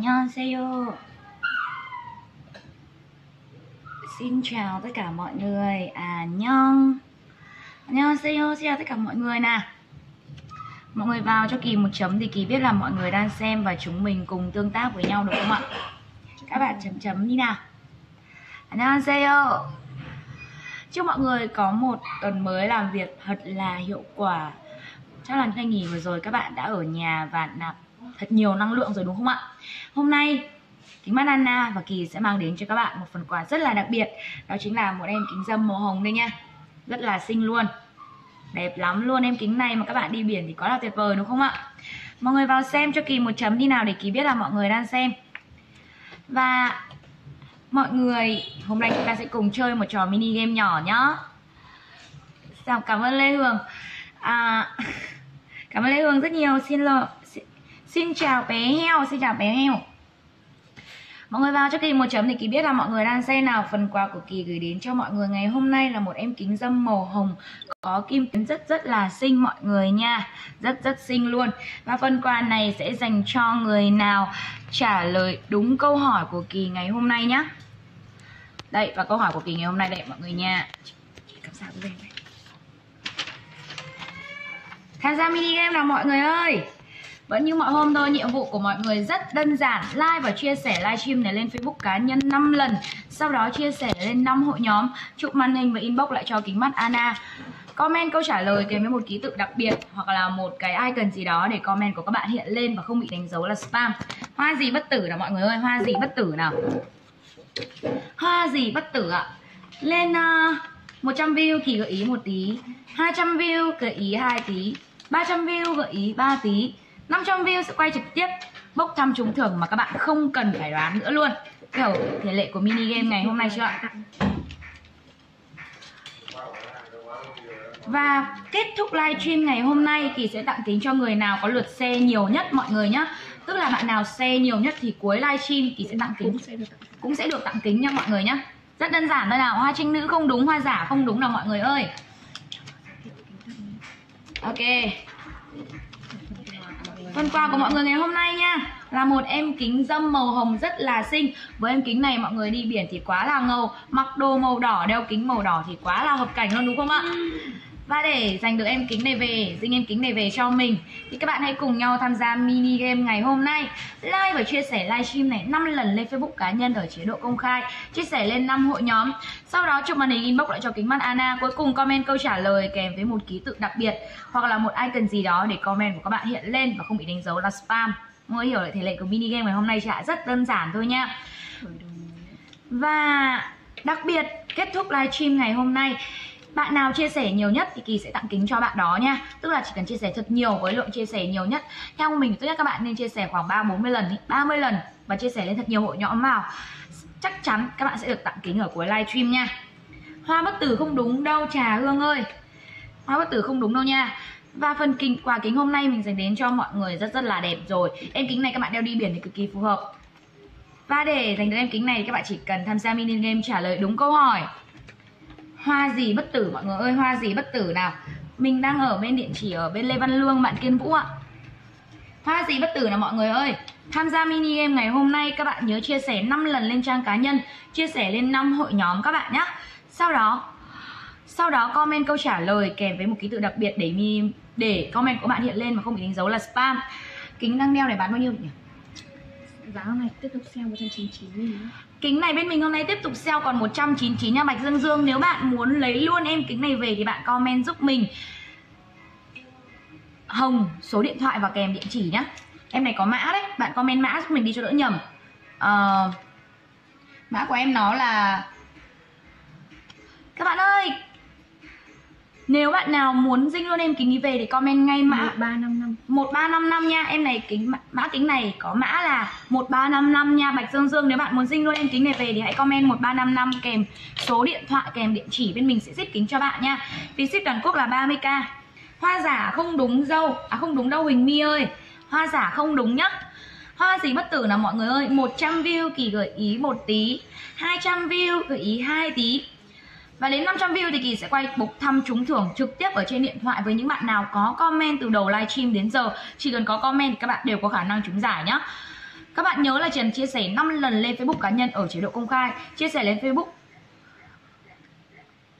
Nho CEO. Xin chào tất cả mọi người. Nho CEO xin chào tất cả mọi người nè. Mọi người vào cho Kỳ một chấm thì Kỳ biết là mọi người đang xem và chúng mình cùng tương tác với nhau được không ạ? Các bạn chấm chấm đi nào. Nho CEO. Chúc mọi người có một tuần mới làm việc thật là hiệu quả. Chắc là ngày nghỉ vừa rồi các bạn đã ở nhà và nạp thật nhiều năng lượng rồi đúng không ạ? Hôm nay kính mắt Anna và Kỳ sẽ mang đến cho các bạn một phần quà rất là đặc biệt. Đó chính là một em kính râm màu hồng đây nha. Rất là xinh luôn. Đẹp lắm luôn, em kính này mà các bạn đi biển thì quá là tuyệt vời đúng không ạ? Mọi người vào xem cho Kỳ một chấm đi nào để Kỳ biết là mọi người đang xem. Và mọi người, hôm nay chúng ta sẽ cùng chơi một trò mini game nhỏ nhá. Sao, cảm ơn Lê Hường. Cảm ơn Lê Hường rất nhiều. Xin chào bé heo, xin chào bé heo. Mọi người vào cho Kỳ một chấm thì Kỳ biết là mọi người đang xem nào. Phần quà của Kỳ gửi đến cho mọi người ngày hôm nay là một em kính râm màu hồng có kim tuyến rất là xinh mọi người nha. Rất xinh luôn. Và phần quà này sẽ dành cho người nào trả lời đúng câu hỏi của Kỳ ngày hôm nay nhá. Đây, và câu hỏi của Kỳ ngày hôm nay đây mọi người nha. Cảm giác về này. Tham gia mini game nào mọi người ơi. Vẫn như mọi hôm thôi, nhiệm vụ của mọi người rất đơn giản. Like và chia sẻ livestream này lên Facebook cá nhân 5 lần. Sau đó chia sẻ lên 5 hội nhóm. Chụp màn hình và inbox lại cho kính mắt Anna. Comment câu trả lời kèm với một ký tự đặc biệt hoặc là một cái icon gì đó để comment của các bạn hiện lên và không bị đánh dấu là spam. Hoa gì bất tử nào mọi người ơi, hoa gì bất tử nào. Hoa gì bất tử ạ. Lên 100 view Kỳ gợi ý 1 tí, 200 view gợi ý 2 tí, 300 view gợi ý 3 tí, 500 view sẽ quay trực tiếp bốc thăm trúng thưởng mà các bạn không cần phải đoán nữa luôn. Kiểu thể lệ của mini game ngày hôm nay chưa ạ? Và kết thúc livestream ngày hôm nay thì sẽ tặng kính cho người nào có lượt share nhiều nhất mọi người nhá. Tức là bạn nào share nhiều nhất thì cuối livestream thì sẽ tặng kính, cũng sẽ được tặng kính nha mọi người nhá. Rất đơn giản thôi nào, hoa trinh nữ không đúng, hoa giả không đúng nào mọi người ơi. Ok. Phần quà của mọi người ngày hôm nay nha là một em kính râm màu hồng rất là xinh. Với em kính này mọi người đi biển thì quá là ngầu, mặc đồ màu đỏ, đeo kính màu đỏ thì quá là hợp cảnh luôn đúng không ạ? Và để giành được em kính này về, dinh em kính này về cho mình thì các bạn hãy cùng nhau tham gia mini game ngày hôm nay. Like và chia sẻ livestream này 5 lần lên Facebook cá nhân ở chế độ công khai, chia sẻ lên 5 hội nhóm. Sau đó chụp màn hình inbox lại cho kính mắt Anna. Cuối cùng comment câu trả lời kèm với một ký tự đặc biệt hoặc là một icon gì đó để comment của các bạn hiện lên và không bị đánh dấu là spam. Mọi người hiểu lại thể lệ của mini game ngày hôm nay chả rất đơn giản thôi nha. Và đặc biệt kết thúc livestream ngày hôm nay, bạn nào chia sẻ nhiều nhất thì Kỳ sẽ tặng kính cho bạn đó nha. Tức là chỉ cần chia sẻ thật nhiều với lượng chia sẻ nhiều nhất. Theo mình tốt nhất các bạn nên chia sẻ khoảng 30-40 lần, 30 lần và chia sẻ lên thật nhiều hội nhóm vào. Chắc chắn các bạn sẽ được tặng kính ở cuối livestream nha. Hoa bất tử không đúng đâu Trà Hương ơi. Hoa bất tử không đúng đâu nha. Và phần quà kính hôm nay mình dành đến cho mọi người rất là đẹp rồi. Em kính này các bạn đeo đi biển thì cực kỳ phù hợp. Và để dành đến em kính này thì các bạn chỉ cần tham gia mini game trả lời đúng câu hỏi. Hoa gì bất tử mọi người ơi, hoa gì bất tử nào. Mình đang ở bên địa chỉ ở bên Lê Văn Lương, bạn Kiên Vũ ạ. Hoa gì bất tử nào mọi người ơi. Tham gia mini game ngày hôm nay các bạn nhớ chia sẻ 5 lần lên trang cá nhân, chia sẻ lên 5 hội nhóm các bạn nhé. Sau đó comment câu trả lời kèm với một ký tự đặc biệt để comment của bạn hiện lên mà không bị đánh dấu là spam. Kính đang đeo này bán bao nhiêu nhỉ? Giá hôm nay tiếp tục sale 199.000. Kính này bên mình hôm nay tiếp tục sale còn 199 nha Bạch Dương Dương. Nếu bạn muốn lấy luôn em kính này về thì bạn comment giúp mình Hồng số điện thoại và kèm địa chỉ nhá. Em này có mã đấy, bạn comment mã giúp mình đi cho đỡ nhầm. Mã của em nó là, các bạn ơi, nếu bạn nào muốn dinh luôn em kính đi về thì comment ngay mã 1355. 1355 nha. Em này kính mã kính này có mã là 1355 nha Bạch Dương Dương. Nếu bạn muốn dinh luôn em kính này về thì hãy comment 1355 kèm số điện thoại kèm địa chỉ, bên mình sẽ ship kính cho bạn nha. Phí ship toàn quốc là 30k. Hoa giả không đúng dâu, không đúng đâu Huỳnh My ơi. Hoa giả không đúng nhá. Hoa gì bất tử nào mọi người ơi. 100 view Kỳ gợi ý 1 tí, 200 view gợi ý 2 tí. Và đến 500 view thì Kỳ sẽ quay bục thăm trúng thưởng trực tiếp ở trên điện thoại với những bạn nào có comment từ đầu livestream đến giờ. Chỉ cần có comment thì các bạn đều có khả năng trúng giải nhá. Các bạn nhớ là chị Hằng chia sẻ 5 lần lên Facebook cá nhân ở chế độ công khai, chia sẻ lên Facebook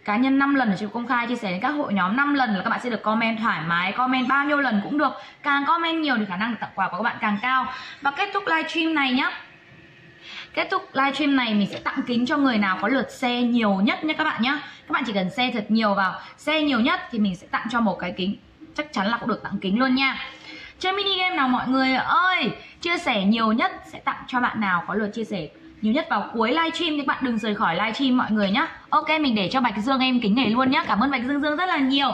cá nhân 5 lần ở chế độ công khai, chia sẻ đến các hội nhóm 5 lần là các bạn sẽ được comment thoải mái, comment bao nhiêu lần cũng được. Càng comment nhiều thì khả năng được tặng quà của các bạn càng cao. Và kết thúc livestream này nhé. Kết thúc livestream này mình sẽ tặng kính cho người nào có lượt share nhiều nhất nhé các bạn nhé. Các bạn chỉ cần share thật nhiều vào, share nhiều nhất thì mình sẽ tặng cho một cái kính. Chắc chắn là cũng được tặng kính luôn nha. Chơi mini game nào mọi người ơi. Chia sẻ nhiều nhất sẽ tặng cho bạn nào có lượt chia sẻ nhiều nhất vào cuối livestream. Các bạn đừng rời khỏi livestream mọi người nhé. Ok, mình để cho Bạch Dương em kính này luôn nhé. Cảm ơn Bạch Dương rất là nhiều.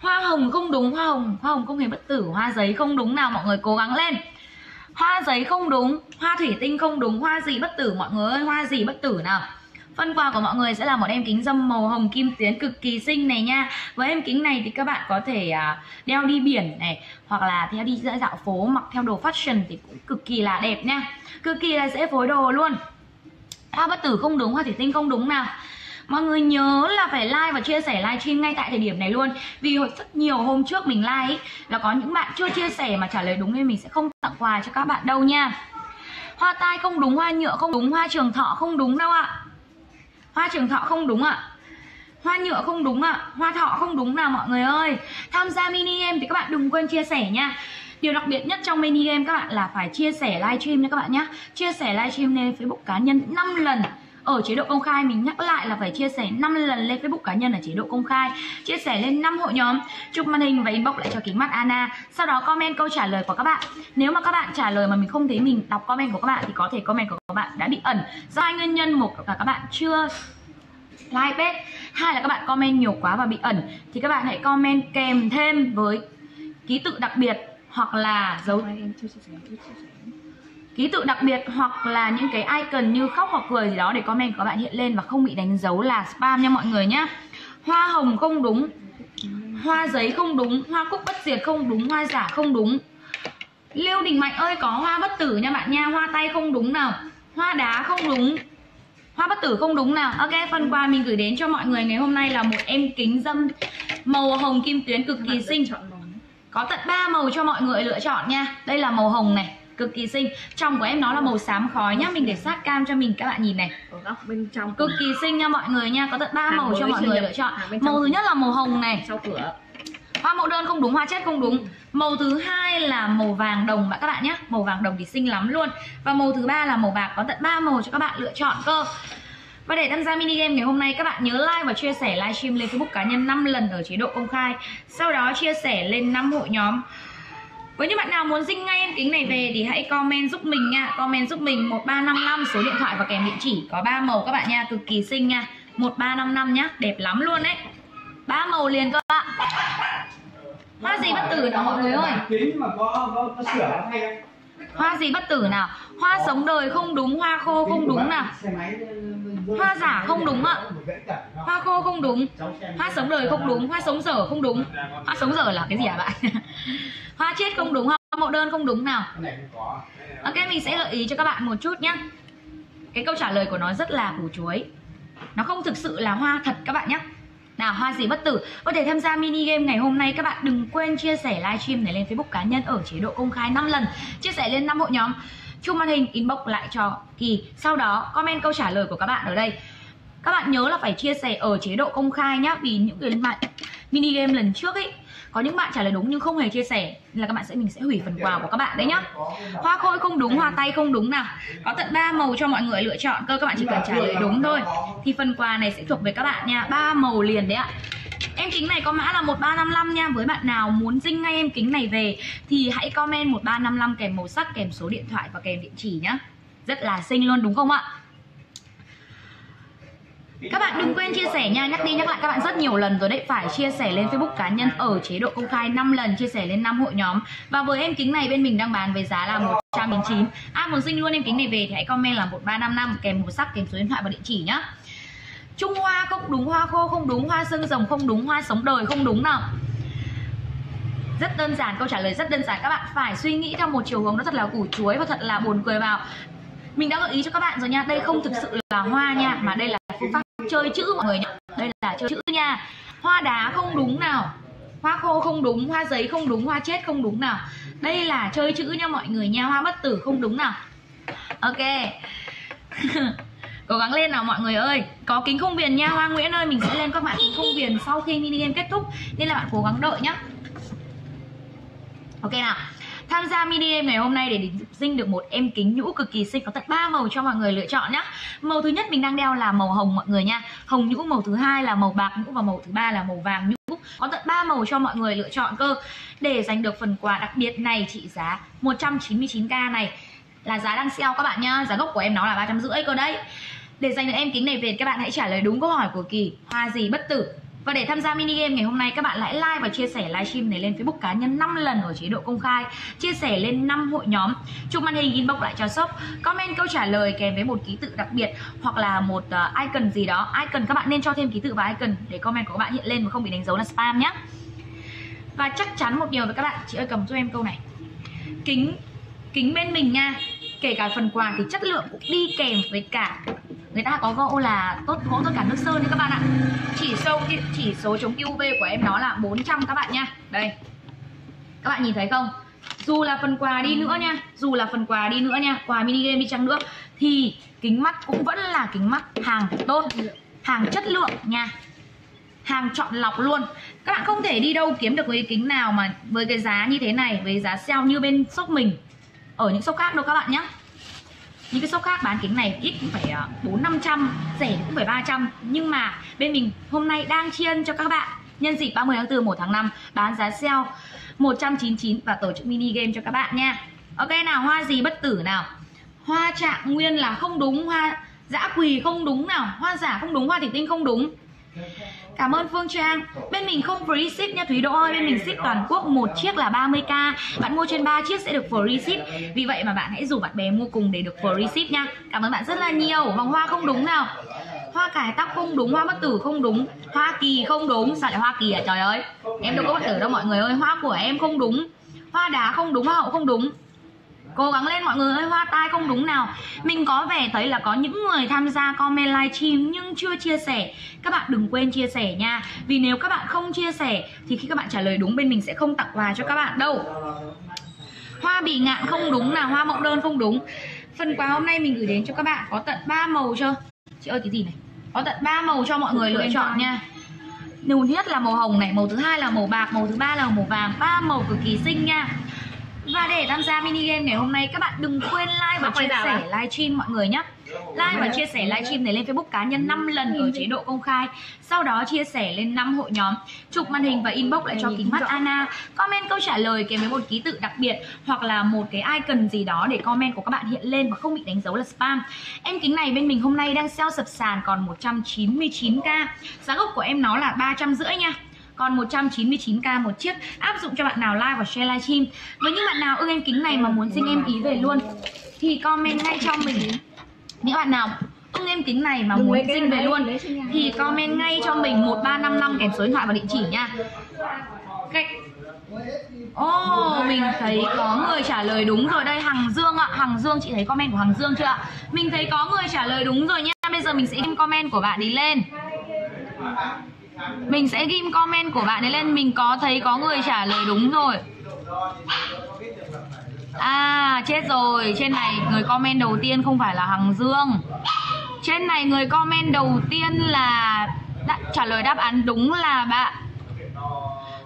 Hoa hồng không đúng, hoa hồng không hề bất tử, hoa giấy không đúng nào mọi người cố gắng lên. Hoa giấy không đúng, hoa thủy tinh không đúng, hoa gì bất tử mọi người ơi, hoa gì bất tử nào. Phần quà của mọi người sẽ là một em kính dâm màu hồng kim tuyến cực kỳ xinh này nha. Với em kính này thì các bạn có thể đeo đi biển này, hoặc là theo đi dạo phố, mặc theo đồ fashion thì cũng cực kỳ là đẹp nha. Cực kỳ là dễ phối đồ luôn. Hoa bất tử không đúng, hoa thủy tinh không đúng nào. Mọi người nhớ là phải like và chia sẻ livestream ngay tại thời điểm này luôn. Vì rất nhiều hôm trước mình like ấy, là có những bạn chưa chia sẻ mà trả lời đúng nên mình sẽ không tặng quà cho các bạn đâu nha. Hoa tai không đúng, hoa nhựa không đúng, hoa trường thọ không đúng đâu ạ. Hoa trường thọ không đúng ạ. Hoa nhựa không đúng ạ. Hoa thọ không đúng nào mọi người ơi. Tham gia mini game thì các bạn đừng quên chia sẻ nha. Điều đặc biệt nhất trong mini game các bạn là phải chia sẻ livestream nha các bạn nhé. Chia sẻ livestream lên Facebook cá nhân 5 lần ở chế độ công khai. Mình nhắc lại là phải chia sẻ 5 lần lên Facebook cá nhân ở chế độ công khai. Chia sẻ lên 5 hội nhóm. Chụp màn hình và inbox lại cho kính mắt Anna. Sau đó comment câu trả lời của các bạn. Nếu mà các bạn trả lời mà mình không thấy mình đọc comment của các bạn thì có thể comment của các bạn đã bị ẩn do hai nguyên nhân. Một là các bạn chưa like page, hai là các bạn comment nhiều quá và bị ẩn. Thì các bạn hãy comment kèm thêm với ký tự đặc biệt hoặc là dấu ký tự đặc biệt hoặc là những cái icon như khóc hoặc cười gì đó để comment của các bạn hiện lên và không bị đánh dấu là spam nha mọi người nhé. Hoa hồng không đúng, hoa giấy không đúng, hoa cúc bất diệt không đúng, hoa giả không đúng. Lưu Đình Mạnh ơi có hoa bất tử nha bạn nha. Hoa tay không đúng nào, hoa đá không đúng, hoa bất tử không đúng nào. Ok, phần quà mình gửi đến cho mọi người ngày hôm nay là một em kính dâm màu hồng kim tuyến cực kỳ xinh. Có tận 3 màu cho mọi người lựa chọn nha. Đây là màu hồng này, cực kỳ xinh. Trong của em nó là màu xám khói nhá. Mình để sát cam cho mình các bạn nhìn này. Ở góc bên trong cực kỳ xinh nha mọi người nha. Có tận 3 màu cho mọi người lựa chọn. Màu thứ nhất là màu hồng này. Sau cửa. Hoa mẫu đơn không đúng, hoa chết không đúng. Màu thứ hai là màu vàng đồng các bạn nhé. Màu vàng đồng thì xinh lắm luôn. Và màu thứ ba là màu bạc. Có tận 3 màu cho các bạn lựa chọn cơ. Và để tham gia mini game ngày hôm nay các bạn nhớ like và chia sẻ livestream lên Facebook cá nhân 5 lần ở chế độ công khai. Sau đó chia sẻ lên 5 hội nhóm. Với những bạn nào muốn dinh ngay em kính này về thì hãy comment giúp mình nha. Comment giúp mình 1355 số điện thoại và kèm địa chỉ. Có 3 màu các bạn nha, cực kỳ xinh nha. 1355 nhá, đẹp lắm luôn đấy. 3 màu liền các bạn. Hoa gì bất tử nào mọi người ơi. Kính mà có sửa hay không? Hoa gì bất tử nào. Hoa sống đời không đúng, hoa khô không đúng nào. Hoa giả không đúng ạ. Hoa khô không đúng, hoa sống đời không đúng, hoa sống dở không đúng. Hoa sống dở là cái gì hả bạn? Hoa chết không đúng, hoa mẫu đơn không đúng nào. Ok, mình sẽ gợi ý cho các bạn một chút nhé. Cái câu trả lời của nó rất là củ chuối. Nó không thực sự là hoa thật các bạn nhé. Nào, hoa gì bất tử. Có thể tham gia mini game ngày hôm nay các bạn đừng quên chia sẻ livestream này lên Facebook cá nhân ở chế độ công khai 5 lần. Chia sẻ lên 5 hội nhóm. Chụp màn hình inbox lại cho Kỳ. Sau đó comment câu trả lời của các bạn ở đây. Các bạn nhớ là phải chia sẻ ở chế độ công khai nhá. Vì những cái bạn mini game lần trước ấy, có những bạn trả lời đúng nhưng không hề chia sẻ là các bạn mình sẽ hủy phần quà của các bạn đấy nhá. Hoa khôi không đúng, hoa tay không đúng nào. Có tận 3 màu cho mọi người lựa chọn cơ. Các bạn chỉ cần trả lời đúng thôi thì phần quà này sẽ thuộc về các bạn nha. 3 màu liền đấy ạ. Em kính này có mã là 1355 nha. Với bạn nào muốn dinh ngay em kính này về thì hãy comment 1355 kèm màu sắc, kèm số điện thoại và kèm địa chỉ nhá. Rất là xinh luôn đúng không ạ? Các bạn đừng quên chia sẻ nha, nhắc đi nhắc lại các bạn rất nhiều lần rồi đấy. Phải chia sẻ lên Facebook cá nhân ở chế độ công khai 5 lần, chia sẻ lên 5 hội nhóm. Và với em kính này bên mình đang bán với giá là 199. Ai muốn dinh luôn em kính này về thì hãy comment là 1355 kèm màu sắc, kèm số điện thoại và địa chỉ nhá. Trung hoa không đúng, hoa khô không đúng, hoa xương rồng không đúng, hoa sống đời không đúng nào. Rất đơn giản, câu trả lời rất đơn giản. Các bạn phải suy nghĩ theo một chiều hướng nó thật là củ chuối và thật là buồn cười vào. Mình đã gợi ý cho các bạn rồi nha. Đây không thực sự là hoa nha, mà đây là phương pháp chơi chữ mọi người nhá. Đây là chơi chữ nha. Hoa đá không đúng nào. Hoa khô không đúng, hoa giấy không đúng, hoa chết không đúng nào. Đây là chơi chữ nha mọi người nha, hoa bất tử không đúng nào. Ok. Cố gắng lên nào mọi người ơi. Có kính không viền nha Hoa Nguyễn ơi. Mình sẽ lên các bạn kính không viền sau khi mini game kết thúc, nên là bạn cố gắng đợi nhá. Ok nào. Tham gia mini game ngày hôm nay để dinh được một em kính nhũ cực kỳ xinh, có tận 3 màu cho mọi người lựa chọn nhá. Màu thứ nhất mình đang đeo là màu hồng mọi người nha, hồng nhũ. Màu thứ hai là màu bạc nhũ, và màu thứ ba là màu vàng nhũ. Có tận 3 màu cho mọi người lựa chọn cơ. Để giành được phần quà đặc biệt này trị giá 199k này, là giá đang sale các bạn nhá. Giá gốc của em nó là 350 cơ đấy. Để giành được em kính này về, các bạn hãy trả lời đúng câu hỏi của Kỳ: hoa gì bất tử? Và để tham gia mini game ngày hôm nay, các bạn hãy like và chia sẻ livestream này lên Facebook cá nhân 5 lần ở chế độ công khai, chia sẻ lên 5 hội nhóm, chụp màn hình inbox lại cho shop, comment câu trả lời kèm với một ký tự đặc biệt hoặc là một icon gì đó. Icon các bạn nên cho thêm ký tự và icon để comment của các bạn hiện lên mà không bị đánh dấu là spam nhé. Và chắc chắn một điều với các bạn, chị ơi cầm cho em câu này: kính bên mình nha, kể cả phần quà thì chất lượng cũng đi kèm với cả, người ta có gỗ là tốt, gỗ tất cả nước sơn đấy các bạn ạ. Chỉ số chống tia UV của em nó là 400 các bạn nha. Đây, các bạn nhìn thấy không? Dù là phần quà đi nữa nha, quà mini game đi chăng nữa, thì kính mắt cũng vẫn là kính mắt hàng tốt, hàng chất lượng nha, hàng chọn lọc luôn. Các bạn không thể đi đâu kiếm được cái kính nào mà với cái giá như thế này, với giá sale như bên shop mình, ở những shop khác đâu các bạn nhé. Những cái shop khác bán kính này ít cũng phải 400-500, rẻ cũng phải 300. Nhưng mà bên mình hôm nay đang tri ân cho các bạn, nhân dịp 30 tháng 4, 1 tháng 5 bán giá sale 199 và tổ chức mini game cho các bạn nha. Ok nào, hoa gì bất tử nào? Hoa trạng nguyên là không đúng, hoa dã quỳ không đúng nào, hoa giả không đúng, hoa thủy tinh không đúng. Cảm ơn Phương Trang. Bên mình không free ship nha Thúy Đỗ ơi. Bên mình ship toàn quốc, một chiếc là 30k. Bạn mua trên 3 chiếc sẽ được free ship. Vì vậy mà bạn hãy rủ bạn bè mua cùng để được free ship nha. Cảm ơn bạn rất là nhiều. Vòng hoa không đúng nào. Hoa cải tóc không đúng, hoa bất tử không đúng, hoa kỳ không đúng. Sao lại hoa kỳ à trời ơi. Em đâu có bất tử đâu mọi người ơi. Hoa của em không đúng, hoa đá không đúng, hoa hậu không đúng. Cố gắng lên mọi người ơi, hoa tai không đúng nào. Mình có vẻ thấy là có những người tham gia comment livestream nhưng chưa chia sẻ. Các bạn đừng quên chia sẻ nha. Vì nếu các bạn không chia sẻ thì khi các bạn trả lời đúng bên mình sẽ không tặng quà cho các bạn đâu. Hoa bỉ ngạn không đúng nào, hoa mộng đơn không đúng. Phần quà hôm nay mình gửi đến cho các bạn có tận 3 màu chưa? Chị ơi cái gì này? Có tận 3 màu cho mọi người lựa chọn nha. Đầu nhất là màu hồng này, màu thứ hai là màu bạc, màu thứ ba là màu vàng. 3 màu cực kỳ xinh nha. Và để tham gia mini game ngày hôm nay, các bạn đừng quên like và chia sẻ livestream mọi người nhé. Like và chia sẻ livestream này lên Facebook cá nhân 5 lần ở chế độ công khai, sau đó chia sẻ lên 5 hội nhóm, chụp màn hình và inbox lại cho kính mắt Anna, comment câu trả lời kèm với một ký tự đặc biệt hoặc là một cái icon gì đó để comment của các bạn hiện lên và không bị đánh dấu là spam. Em kính này bên mình hôm nay đang sale sập sàn còn 199k. Giá gốc của em nó là 350 nha, còn 199k một chiếc, áp dụng cho bạn nào like và share livestream. Với những bạn nào ưng em kính này mà muốn xin em ý về luôn thì comment ngay cho mình. Những bạn nào ưng em kính này mà muốn xin về luôn thì comment ngay cho mình 1355 kèm số điện thoại và địa chỉ nha. Ồ, mình thấy có người trả lời đúng rồi đây, Hằng Dương ạ. Hằng Dương, chị thấy comment của Hằng Dương chưa ạ? Mình thấy có người trả lời đúng rồi nha. Bây giờ mình sẽ xem comment của bạn đi lên. Mình sẽ ghim comment của bạn ấy lên. Mình có thấy có người trả lời đúng rồi. À chết rồi. Trên này người comment đầu tiên không phải là Hằng Dương. Trên này người comment đầu tiên là trả lời đáp án đúng là bạn.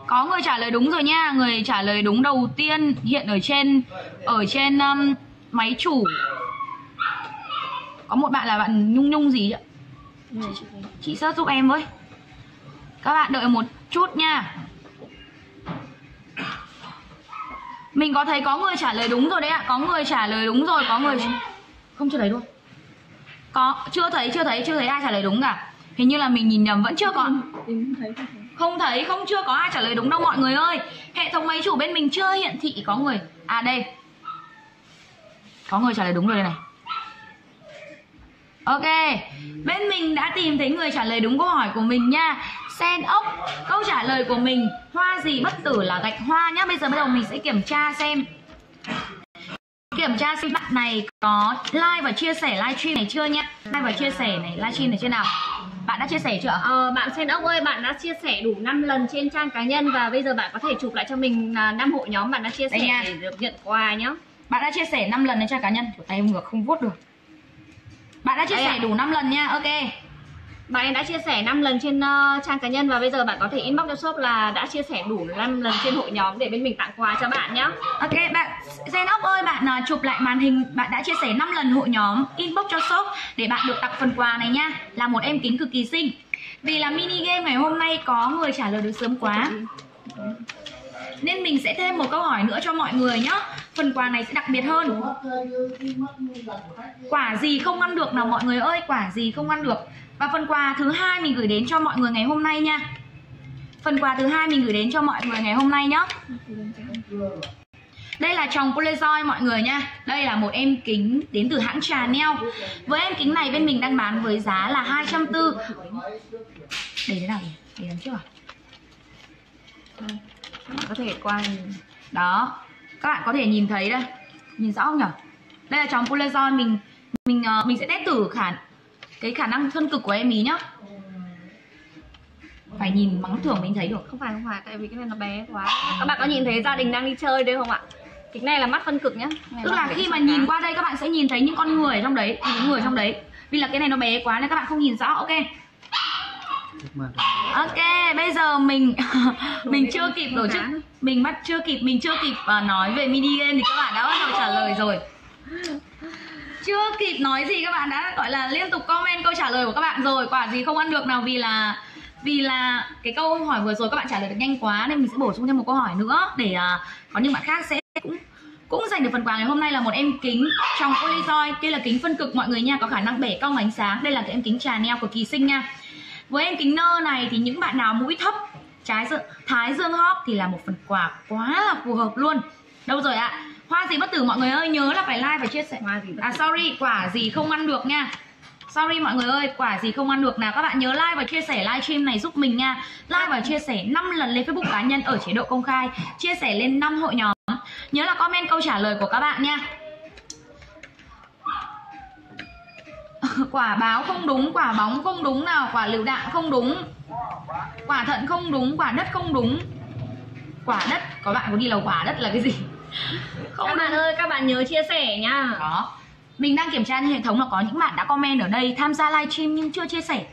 Có người trả lời đúng rồi nha. Người trả lời đúng đầu tiên hiện ở trên máy chủ. Có một bạn là bạn Nhung Nhung gì ạ? Chị search giúp em với. Các bạn đợi một chút nha. Mình có thấy có người trả lời đúng rồi đấy ạ. Có người trả lời đúng rồi, có người không chưa thấy luôn. Có chưa thấy ai trả lời đúng cả. Hình như là mình nhìn nhầm, vẫn chưa có. Không chưa có ai trả lời đúng đâu mọi người ơi. Hệ thống máy chủ bên mình chưa hiển thị có người. À đây. Có người trả lời đúng rồi đây này. Ok, bên mình đã tìm thấy người trả lời đúng câu hỏi của mình nha. Sen ốc, câu trả lời của mình hoa gì bất tử là gạch hoa nhá. Bây giờ bắt đầu mình sẽ kiểm tra xem kiểm tra xem bạn này có like và chia sẻ livestream này chưa nhé. Like và chia sẻ này, livestream này chưa nào? Bạn đã chia sẻ chưa ạ? Bạn Sen ốc ơi, bạn đã chia sẻ đủ 5 lần trên trang cá nhân và bây giờ bạn có thể chụp lại cho mình 5 hội nhóm bạn đã chia sẻ để được nhận quà nhé. Bạn đã chia sẻ 5 lần trên trang cá nhân, chỗ tay không ngược không vuốt được. Bạn đã chia sẻ đủ 5 lần nha, ok. Bạn em đã chia sẻ 5 lần trên trang cá nhân và bây giờ bạn có thể inbox cho shop là đã chia sẻ đủ 5 lần trên hội nhóm để bên mình tặng quà cho bạn nhé. Ok, bạn Sen ốc ơi, bạn chụp lại màn hình bạn đã chia sẻ 5 lần hội nhóm, inbox cho shop để bạn được tặng phần quà này nha, là một em kính cực kỳ xinh. Vì là mini game ngày hôm nay có người trả lời được sớm quá nên mình sẽ thêm một câu hỏi nữa cho mọi người nhé. Phần quà này sẽ đặc biệt hơn. Quả gì không ăn được nào mọi người ơi, quả gì không ăn được. Và phần quà thứ hai mình gửi đến cho mọi người ngày hôm nay nha. Phần quà thứ hai mình gửi đến cho mọi người ngày hôm nay nhá. Đây là tròng Polyjoy mọi người nha. Đây là một em kính đến từ hãng Trà neo. Với em kính này bên mình đang bán với giá là 240. Để thế nào nhỉ? Để đằng trước à? Có thể qua đó. Các bạn có thể nhìn thấy đây. Nhìn rõ không nhỉ? Đây là tròng Polyjoy, mình sẽ test thử cái khả năng thân cực của em ý nhá. Phải nhìn mắng thưởng mình thấy được. Không phải, tại vì cái này nó bé quá. Các bạn có nhìn thấy gia đình đang đi chơi đây không ạ? Kính này là mắt phân cực nhá. Tức là khi mà nhìn qua đây các bạn sẽ nhìn thấy những con người trong đấy, những người trong đấy. Vì là cái này nó bé quá nên các bạn không nhìn rõ, ok. Ok, bây giờ mình mình chưa kịp tổ chức, mình chưa kịp nói về mini game thì các bạn đã bắt đầu trả lời rồi. Chưa kịp nói gì các bạn đã gọi là liên tục comment câu trả lời của các bạn rồi. Quả gì không ăn được nào, vì là cái câu hỏi vừa rồi các bạn trả lời được nhanh quá nên mình sẽ bổ sung thêm một câu hỏi nữa để có những bạn khác sẽ cũng giành được phần quà ngày hôm nay là một em kính trong Polyjoy. Đây là kính phân cực mọi người nha, có khả năng bẻ cong ánh sáng. Đây là cái em kính Trà neo cực kỳ xinh nha. Với em kính nơ này thì những bạn nào mũi thấp, thái dương hóp thì là một phần quà quá là phù hợp luôn. Đâu rồi ạ? Hoa gì bất tử mọi người ơi, nhớ là phải like và chia sẻ. Hoa gì bất tử. Sorry, quả gì không ăn được nha. Sorry mọi người ơi, quả gì không ăn được nào. Các bạn nhớ like và chia sẻ livestream này giúp mình nha. Like và chia sẻ 5 lần lên Facebook cá nhân ở chế độ công khai, chia sẻ lên 5 hội nhóm. Nhớ là comment câu trả lời của các bạn nha. Quả báo không đúng, quả bóng không đúng nào, quả lựu đạn không đúng, quả thận không đúng, quả đất không đúng. Quả đất, có bạn có ghi là quả đất là cái gì? Không các bạn ơi, các bạn nhớ chia sẻ nha. Đó. Mình đang kiểm tra trên hệ thống là có những bạn đã comment ở đây tham gia livestream nhưng chưa chia sẻ.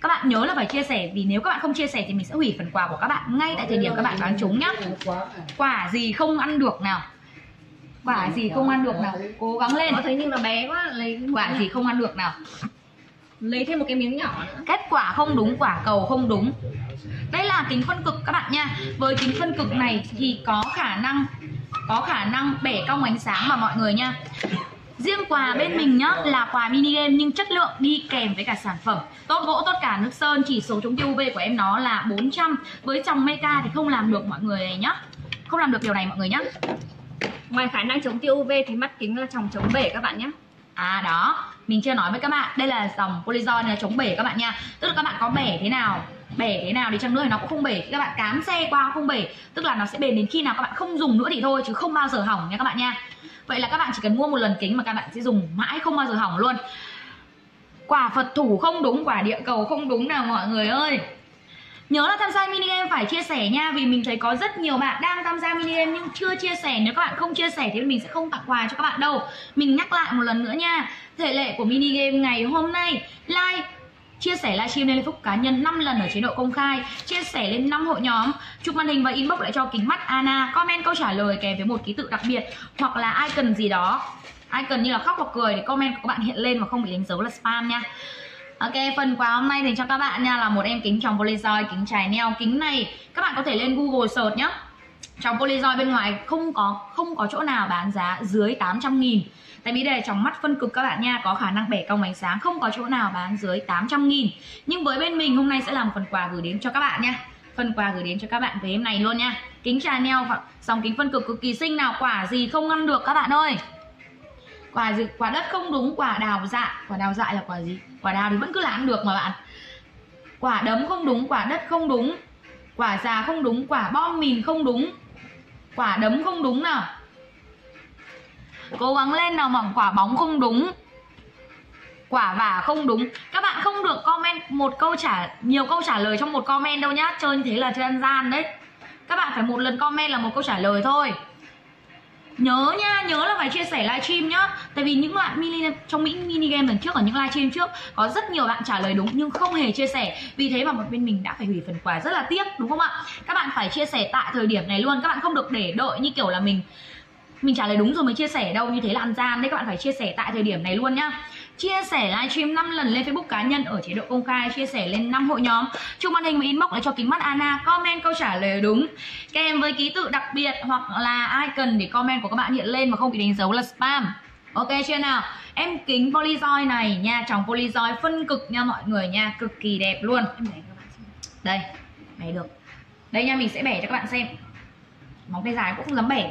Các bạn nhớ là phải chia sẻ vì nếu các bạn không chia sẻ thì mình sẽ hủy phần quà của các bạn ngay tại thời điểm các bạn đoán trúng nhá. Quả gì không ăn được nào? Quả gì không ăn được nào? Cố gắng lên. Có thấy nhưng là bé quá, lấy quả gì không ăn được nào? Lấy thêm một cái miếng nhỏ nữa. Kết quả không đúng, quả cầu không đúng. Đây là kính phân cực các bạn nha. Với kính phân cực này thì có khả năng bẻ cong ánh sáng mà mọi người nha. Riêng quà bên mình nhá là quà mini game nhưng chất lượng đi kèm với cả sản phẩm. Tốt gỗ, tốt cả nước sơn, chỉ số chống tia UV của em nó là 400. Với tròng meca thì không làm được mọi người này nhá. Không làm được điều này mọi người nhá. Ngoài khả năng chống tia UV thì mắt kính là tròng chống bể các bạn nhá. À đó, mình chưa nói với các bạn, đây là dòng Polyjoy này là chống bể các bạn nha. Tức là các bạn có bể thế nào đi chăng nữa thì nó cũng không bể. Các bạn cán xe qua cũng không bể. Tức là nó sẽ bền đến khi nào các bạn không dùng nữa thì thôi, chứ không bao giờ hỏng nha các bạn nha. Vậy là các bạn chỉ cần mua một lần kính mà các bạn sẽ dùng mãi không bao giờ hỏng luôn. Quả Phật thủ không đúng, quả địa cầu không đúng nào mọi người ơi. Nhớ là tham gia mini game phải chia sẻ nha. Vì mình thấy có rất nhiều bạn đang tham gia mini game nhưng chưa chia sẻ. Nếu các bạn không chia sẻ thì mình sẽ không tặng quà cho các bạn đâu. Mình nhắc lại một lần nữa nha. Thể lệ của mini game ngày hôm nay, like, chia sẻ livestream lên Facebook cá nhân 5 lần ở chế độ công khai, chia sẻ lên 5 hội nhóm, chụp màn hình và inbox lại cho kính mắt Anna, comment câu trả lời kèm với một ký tự đặc biệt hoặc là icon gì đó, icon như là khóc hoặc cười để comment của các bạn hiện lên mà không bị đánh dấu là spam nha. Ok, phần quà hôm nay dành cho các bạn nha là một em kính tròng Polyjoy, kính Trà neo. Kính này các bạn có thể lên Google search nhá. Tròng Polyjoy bên ngoài không có chỗ nào bán giá dưới 800.000. Tại vì đây là tròng mắt phân cực các bạn nha, có khả năng bẻ cong ánh sáng, không có chỗ nào bán dưới 800.000. Nhưng với bên mình hôm nay sẽ là một phần quà gửi đến cho các bạn nha. Phần quà gửi đến cho các bạn về em này luôn nha. Kính Trà neo và dòng kính phân cực cực kỳ xinh nào, quả gì không ăn được các bạn ơi. Quả đất không đúng, quả đào dại là quả gì? Quả đào thì vẫn cứ là ăn được mà bạn. Quả đấm không đúng, quả đất không đúng, quả già không đúng, quả bom mìn không đúng, quả đấm không đúng nào. Cố gắng lên nào mà quả bóng không đúng, quả vả không đúng. Các bạn không được comment một câu nhiều câu trả lời trong một comment đâu nhá. Chơi như thế là chơi ăn gian đấy. Các bạn phải một lần comment là một câu trả lời thôi. Nhớ nha, nhớ là phải chia sẻ livestream nhá. Tại vì những loại trong những mini game lần trước, ở những livestream trước, có rất nhiều bạn trả lời đúng nhưng không hề chia sẻ. Vì thế mà một bên mình đã phải hủy phần quà, rất là tiếc đúng không ạ? Các bạn phải chia sẻ tại thời điểm này luôn. Các bạn không được để đợi như kiểu là mình trả lời đúng rồi mới chia sẻ đâu, như thế là ăn gian đấy. Các bạn phải chia sẻ tại thời điểm này luôn nhá. Chia sẻ livestream 5 lần lên Facebook cá nhân ở chế độ công khai, chia sẻ lên 5 hội nhóm. Chụp màn hình và inbox lại cho kính mắt Anna, comment câu trả lời đúng kèm với ký tự đặc biệt hoặc là icon để comment của các bạn hiện lên mà không bị đánh dấu là spam. Ok chưa nào? Em kính Polyjoy này nha, tròng Polyjoy phân cực nha mọi người nha, cực kỳ đẹp luôn. Đây, này được. Đây nha, mình sẽ bẻ cho các bạn xem. Móng tay dài cũng không dám bẻ.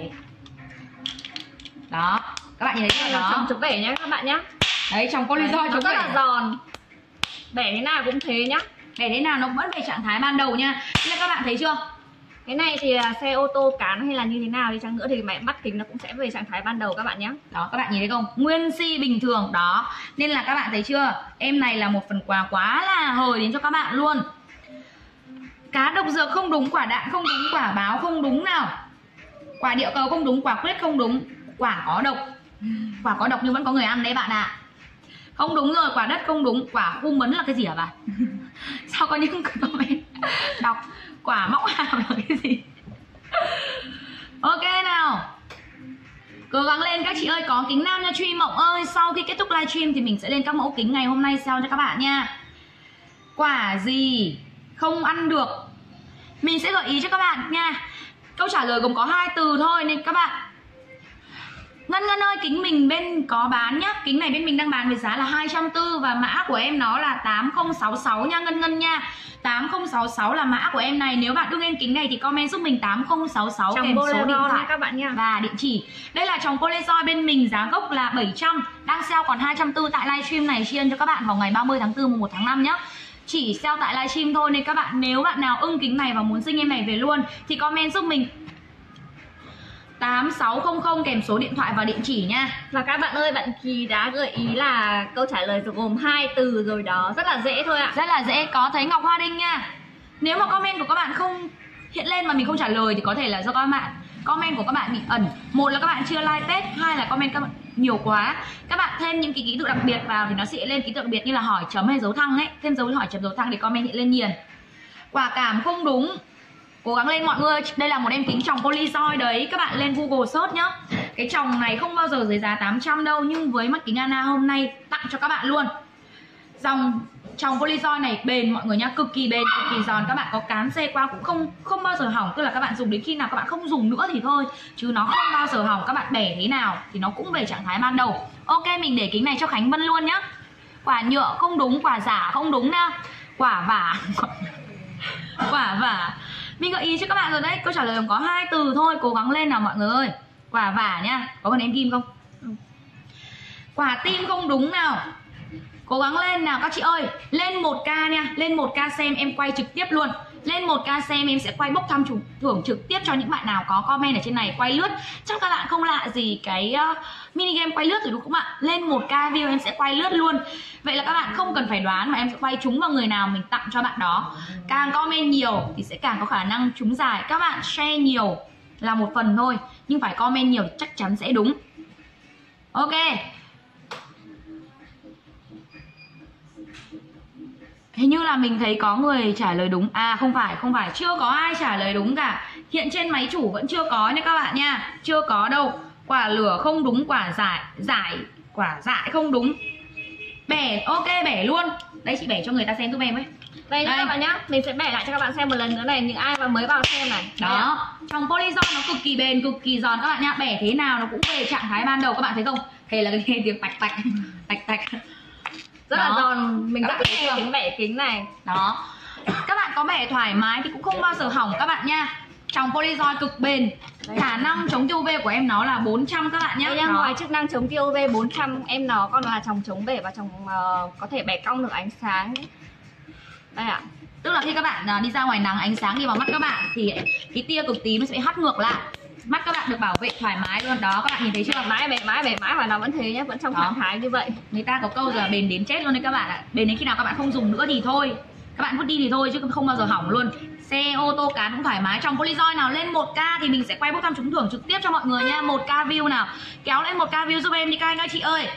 Đó, các bạn nhìn thấy đó, chống bẻ nhá các bạn nhá. Đấy, trong Polyjoy chúng rất là giòn. Bẻ thế nào cũng thế nhá. Bẻ thế nào nó vẫn về trạng thái ban đầu nha. Nên các bạn thấy chưa? Cái này thì xe ô tô cán hay là như thế nào đi chăng nữa thì mắt kính nó cũng sẽ về trạng thái ban đầu các bạn nhé. Đó, các bạn nhìn thấy không? Nguyên si bình thường đó. Nên là các bạn thấy chưa? Em này là một phần quà quá là hời đến cho các bạn luôn. Cá độc dược không đúng, quả đạn không đúng, quả báo không đúng nào. Quả địa cầu không đúng, quả quyết không đúng. Quả có độc. Quả có độc nhưng vẫn có người ăn đấy bạn ạ. Không đúng rồi, quả đất không đúng, quả khung mấn là cái gì hả bà? Sao có những comment đọc quả móc hàm là cái gì? Ok nào, cố gắng lên các chị ơi, có kính nam nha Truy Mộng ơi. Sau khi kết thúc livestream thì mình sẽ lên các mẫu kính ngày hôm nay sao cho các bạn nha. Quả gì không ăn được? Mình sẽ gợi ý cho các bạn nha. Câu trả lời gồm có 2 từ thôi nên các bạn. Ngân ơi, kính mình bên có bán nhá. Kính này bên mình đang bán với giá là 240 và mã của em nó là 8066 nha Ngân nha. 8066 là mã của em này. Nếu bạn ưng em kính này thì comment giúp mình 8066 kèm số điện thoại các bạn nha và địa chỉ. Đây là chồng Polyjoy bên mình, giá gốc là 700, đang sale còn 240 tại livestream này tri ân cho các bạn vào ngày 30 tháng 4 1 tháng 5 nhá. Chỉ sale tại livestream thôi nên các bạn, nếu bạn nào ưng kính này và muốn xin em này về luôn thì comment giúp mình 8600 kèm số điện thoại và địa chỉ nha. Và các bạn ơi, bạn Kỳ đã gợi ý là câu trả lời gồm 2 từ rồi đó. Rất là dễ thôi ạ. Rất là dễ. Có thấy Ngọc Hoa Đinh nha. Nếu mà comment của các bạn không hiện lên mà mình không trả lời thì có thể là do các bạn comment của các bạn bị ẩn. Một là các bạn chưa like page, hai là comment các bạn nhiều quá. Các bạn thêm những cái ký tự đặc biệt vào thì nó sẽ lên ký tự đặc biệt như là hỏi chấm hay dấu thăng ấy. Thêm dấu hỏi chấm dấu thăng để comment hiện lên liền. Quả cảm không đúng. Cố gắng lên mọi người. Đây là một em kính tròng Polyjoy đấy. Các bạn lên Google search nhá. Cái tròng này không bao giờ dưới giá 800 đâu. Nhưng với mắt kính Anna hôm nay tặng cho các bạn luôn. Dòng tròng Polyjoy này bền mọi người nhá. Cực kỳ bền, cực kỳ giòn. Các bạn có cán xe qua cũng không bao giờ hỏng. Tức là các bạn dùng đến khi nào các bạn không dùng nữa thì thôi, chứ nó không bao giờ hỏng. Các bạn bẻ thế nào thì nó cũng về trạng thái ban đầu. Ok, mình để kính này cho Khánh Vân luôn nhá. Quả nhựa không đúng, quả giả không đúng nha. Quả vả. Quả vả. Mình gợi ý cho các bạn rồi đấy, câu trả lời gồm có 2 từ thôi, cố gắng lên nào mọi người ơi. Quả vả nha, có cần em kim không? Quả tim không đúng nào. Cố gắng lên nào các chị ơi, lên 1k nha, lên 1k xem em quay trực tiếp luôn. Lên 1k xem em sẽ quay bốc thăm thưởng trực tiếp cho những bạn nào có comment ở trên này. Quay lướt, chắc các bạn không lạ gì cái mini game quay lướt rồi đúng không ạ? Lên 1k view em sẽ quay lướt luôn. Vậy là các bạn không cần phải đoán mà em sẽ quay trúng vào người nào mình tặng cho bạn đó. Càng comment nhiều thì sẽ càng có khả năng trúng giải. Các bạn share nhiều là một phần thôi, nhưng phải comment nhiều chắc chắn sẽ đúng. Ok, hình như là mình thấy có người trả lời đúng. À không phải, chưa có ai trả lời đúng cả. Hiện trên máy chủ vẫn chưa có nha các bạn nha. Chưa có đâu. Quả lửa không đúng, quả dại không đúng. Bẻ, ok bẻ luôn. Đấy, chị bẻ cho người ta xem giúp em ấy. Đây nha các bạn nhá, mình sẽ bẻ lại cho các bạn xem một lần nữa này, những ai mà mới vào xem này. Đó, trong Polyjoy nó cực kỳ bền, cực kỳ giòn các bạn nhá. Bẻ thế nào nó cũng về trạng thái ban đầu, các bạn thấy không? Thế là cái tiếng tạch tạch tạch tạch. Rất đó, là giòn. Mình đã thích kính bẻ kính này. Đó, các bạn có bẻ thoải mái thì cũng không bao giờ hỏng các bạn nha. Tròng Polyjoy cực bền. Khả năng chống tia UV của em nó là 400 các bạn nhé. Ngoài chức năng chống tia UV 400, em nó còn là tròng chống bể và tròng có thể bẻ cong được ánh sáng. Đây ạ. Tức là khi các bạn đi ra ngoài nắng, ánh sáng đi vào mắt các bạn thì cái tia cực tím nó sẽ hắt ngược lại. mắt các bạn được bảo vệ thoải mái luôn đó, các bạn nhìn thấy chưa, mãi bề mãi và nó vẫn thế nhé, vẫn trong trạng thái như vậy. Người ta có câu là bền đến chết luôn đấy các bạn ạ, bền đến khi nào các bạn không dùng nữa thì thôi, các bạn vứt đi thì thôi chứ không bao giờ hỏng luôn. Xe ô tô cán cũng thoải mái. Trong Polyjoy nào lên 1k thì mình sẽ quay bốc thăm trúng thưởng trực tiếp cho mọi người nha. 1k view nào, kéo lên 1k view giúp em đi các anh ơi chị ơi.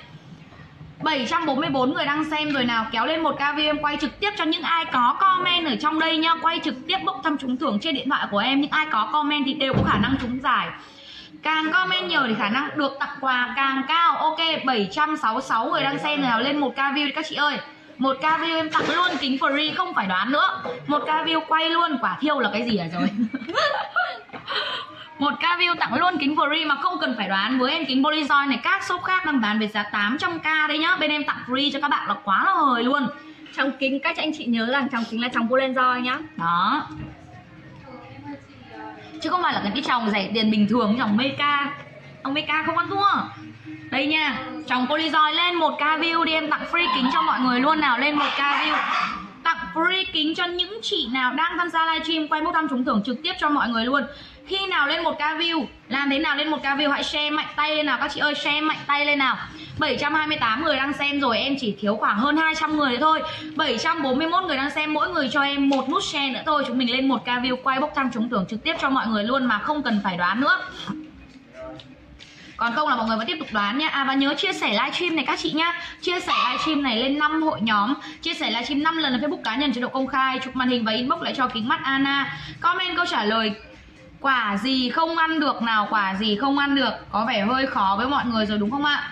744 người đang xem rồi nào, kéo lên 1k view em quay trực tiếp cho những ai có comment ở trong đây nha. Quay trực tiếp bốc thăm trúng thưởng trên điện thoại của em, những ai có comment thì đều có khả năng trúng giải. Càng comment nhiều thì khả năng được tặng quà càng cao. Ok, 766 người đang xem rồi nào, lên 1k view đi các chị ơi. 1k view em tặng luôn kính free, không phải đoán nữa. 1k view quay luôn, quả thiêu là cái gì hả rồi. 1k view tặng luôn kính free mà không cần phải đoán. Với em kính Polyjoy này các shop khác đang bán với giá 800k đấy nhá. Bên em tặng free cho các bạn là quá là hời luôn. Trong kính các anh chị nhớ rằng trong kính là trong Polyjoy nhá. Đó. Chứ không phải là cái tròng rẻ tiền bình thường, tròng Meca. Ông Meca không ăn thua. Đây nha, trong Polyjoy lên 1k view đi em tặng free kính cho mọi người luôn nào, lên 1k view. Tặng free kính cho những chị nào đang tham gia livestream, quay bốc thăm trúng thưởng trực tiếp cho mọi người luôn. Khi nào lên 1k view, làm thế nào lên 1k view, hãy share mạnh tay lên nào các chị ơi, share mạnh tay lên nào. 728 người đang xem rồi, em chỉ thiếu khoảng hơn 200 người nữa thôi. 741 người đang xem, mỗi người cho em một nút share nữa thôi, chúng mình lên 1k view quay bốc thăm trúng thưởng trực tiếp cho mọi người luôn mà không cần phải đoán nữa. Còn không là mọi người vẫn tiếp tục đoán nha. À và nhớ chia sẻ livestream này các chị nhá. Chia sẻ livestream này lên 5 hội nhóm, chia sẻ livestream 5 lần ở Facebook cá nhân chế độ công khai, chụp màn hình và inbox lại cho kính mắt Anna. Comment câu trả lời quả gì không ăn được nào, quả gì không ăn được. Có vẻ hơi khó với mọi người rồi đúng không ạ?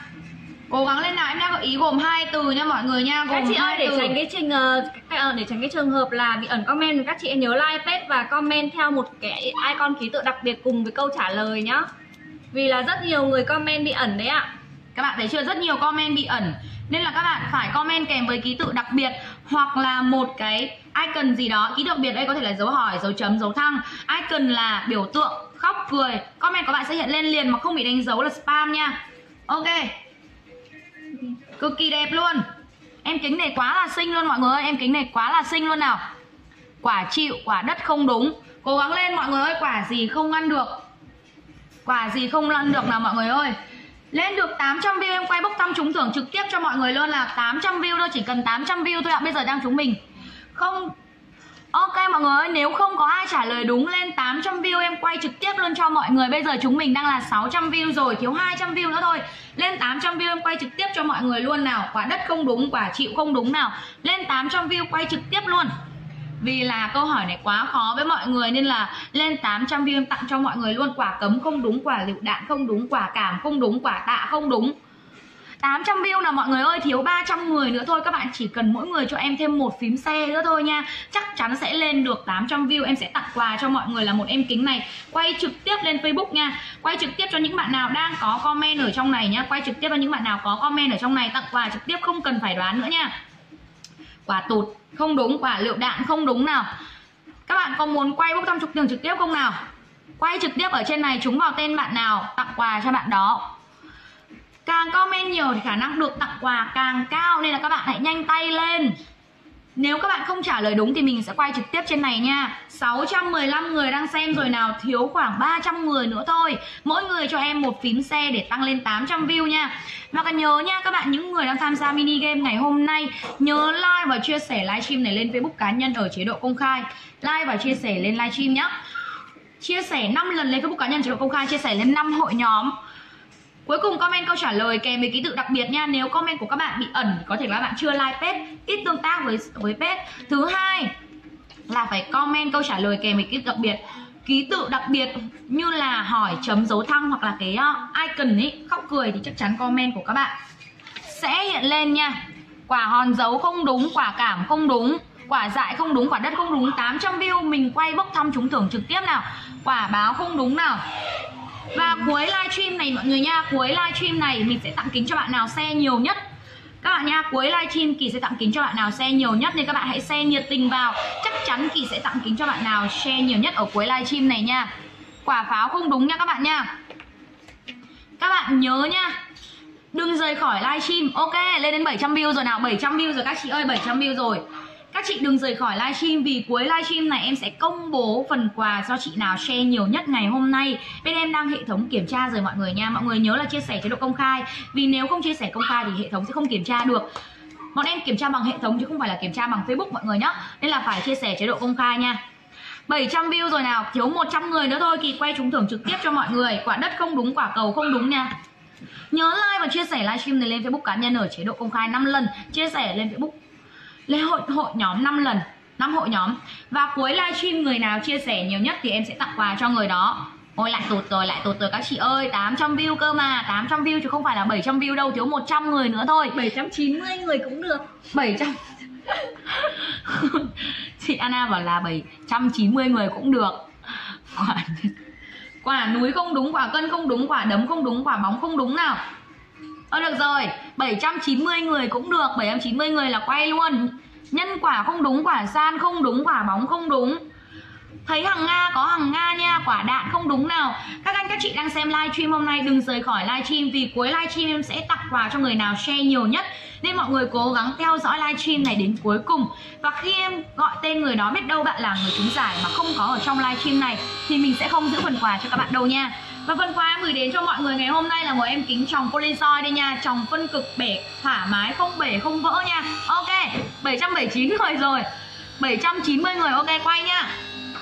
Cố gắng lên nào, em đang gợi ý gồm 2 từ nha mọi người nha, gồm các chị ơi, để tránh cái trường hợp là bị ẩn comment, các chị em nhớ like page và comment theo một cái icon ký tự đặc biệt cùng với câu trả lời nhá. Vì là rất nhiều người comment bị ẩn đấy ạ. Các bạn thấy chưa, rất nhiều comment bị ẩn. Nên là các bạn phải comment kèm với ký tự đặc biệt hoặc là một cái icon gì đó. Ký tự đặc biệt đây có thể là dấu hỏi, dấu chấm, dấu thăng. Icon là biểu tượng khóc cười. Comment của bạn sẽ hiện lên liền mà không bị đánh dấu là spam nha. Ok, cực kỳ đẹp luôn. Em kính này quá là xinh luôn mọi người ơi. Em kính này quá là xinh luôn nào. Quả chịu, quả đất không đúng. Cố gắng lên mọi người ơi, quả gì không ăn được, quả gì không lăn được nào mọi người ơi. Lên được 800 view em quay bốc thăm trúng thưởng trực tiếp cho mọi người luôn là 800 view thôi, chỉ cần 800 view thôi ạ. Bây giờ đang chúng mình không. Ok mọi người ơi, nếu không có ai trả lời đúng lên 800 view em quay trực tiếp luôn cho mọi người. Bây giờ chúng mình đang là 600 view rồi, thiếu 200 view nữa thôi. Lên 800 view em quay trực tiếp cho mọi người luôn nào. Quả đất không đúng, quả chịu không đúng nào. Lên 800 view quay trực tiếp luôn. Vì là câu hỏi này quá khó với mọi người nên là lên 800 view em tặng cho mọi người luôn. Quả cấm không đúng, quả lựu đạn không đúng, quả cảm không đúng, quả tạ không đúng. 800 view nào mọi người ơi, thiếu 300 người nữa thôi. Các bạn chỉ cần mỗi người cho em thêm một phím share nữa thôi nha. Chắc chắn sẽ lên được 800 view. Em sẽ tặng quà cho mọi người là một em kính này. Quay trực tiếp lên Facebook nha. Quay trực tiếp cho những bạn nào đang có comment ở trong này nha. Quay trực tiếp cho những bạn nào có comment ở trong này. Tặng quà trực tiếp không cần phải đoán nữa nha. Quả tụt không đúng, quả lựu đạn không đúng nào. Các bạn có muốn quay bốc thăm trúng thưởng trực tiếp không nào? Quay trực tiếp ở trên này, trúng vào tên bạn nào tặng quà cho bạn đó. Càng comment nhiều thì khả năng được tặng quà càng cao nên là các bạn hãy nhanh tay lên. Nếu các bạn không trả lời đúng thì mình sẽ quay trực tiếp trên này nha. 615 người đang xem rồi nào, thiếu khoảng 300 người nữa thôi. Mỗi người cho em một phím share để tăng lên 800 view nha. Và cần nhớ nha các bạn, những người đang tham gia mini game ngày hôm nay nhớ like và chia sẻ livestream này lên Facebook cá nhân ở chế độ công khai. Like và chia sẻ lên livestream nhé. Chia sẻ 5 lần lên Facebook cá nhân chế độ công khai, chia sẻ lên 5 hội nhóm. Cuối cùng comment câu trả lời kèm với ký tự đặc biệt nha. Nếu comment của các bạn bị ẩn có thể là các bạn chưa like page, ít tương tác với page. Thứ hai là phải comment câu trả lời kèm với ký tự đặc biệt. Ký tự đặc biệt như là hỏi chấm dấu thăng hoặc là cái icon ấy, khóc cười thì chắc chắn comment của các bạn sẽ hiện lên nha. Quả hòn dấu không đúng, quả cảm không đúng, quả dại không đúng, quả đất không đúng. 800 view mình quay bốc thăm trúng thưởng trực tiếp nào. Quả báo không đúng nào. Và cuối livestream này mọi người nha, cuối livestream này mình sẽ tặng kính cho bạn nào share nhiều nhất. Các bạn nha, cuối livestream Kỳ sẽ tặng kính cho bạn nào share nhiều nhất nên các bạn hãy share nhiệt tình vào. Chắc chắn Kỳ sẽ tặng kính cho bạn nào share nhiều nhất ở cuối livestream này nha. Quả pháo không đúng nha các bạn nha. Các bạn nhớ nha, đừng rời khỏi livestream. Ok, lên đến 700 view rồi nào, 700 view rồi các chị ơi, 700 view rồi. Các chị đừng rời khỏi livestream vì cuối livestream này em sẽ công bố phần quà do chị nào share nhiều nhất ngày hôm nay. Bên em đang hệ thống kiểm tra rồi mọi người nha. Mọi người nhớ là chia sẻ chế độ công khai, vì nếu không chia sẻ công khai thì hệ thống sẽ không kiểm tra được. Bọn em kiểm tra bằng hệ thống chứ không phải là kiểm tra bằng Facebook mọi người nhá. Nên là phải chia sẻ chế độ công khai nha. 700 view rồi nào, thiếu 100 người nữa thôi, Kỳ quay trúng thưởng trực tiếp cho mọi người. Quả đất không đúng, quả cầu không đúng nha. Nhớ like và chia sẻ livestream này lên Facebook cá nhân ở chế độ công khai 5 lần, chia sẻ lên Facebook lên hội nhóm 5 lần, 5 hội nhóm. Và cuối livestream người nào chia sẻ nhiều nhất thì em sẽ tặng quà cho người đó. Ôi lại tụt rồi các chị ơi, 800 view cơ mà, 800 view chứ không phải là 700 view đâu, thiếu 100 người nữa thôi. 790 người cũng được. 700 Chị Anna bảo là 790 người cũng được. Quả núi không đúng, quả cân không đúng, quả đấm không đúng, quả bóng không đúng nào. Được rồi, 790 người cũng được, 790 người là quay luôn. Nhân quả không đúng, quả san không đúng, quả bóng không đúng. Thấy Hằng Nga, có Hằng Nga nha, quả đạn không đúng nào. Các anh các chị đang xem livestream hôm nay đừng rời khỏi livestream vì cuối livestream em sẽ tặng quà cho người nào share nhiều nhất. Nên mọi người cố gắng theo dõi livestream này đến cuối cùng. Và khi em gọi tên người đó, biết đâu bạn là người trúng giải mà không có ở trong livestream này thì mình sẽ không giữ phần quà cho các bạn đâu nha. Và phần quà em gửi đến cho mọi người ngày hôm nay là một em kính tròng Polyjoy đây nha. Tròng phân cực bể thoải mái, không bể không vỡ nha. Ok, 779 người rồi, 790 người, ok quay nha.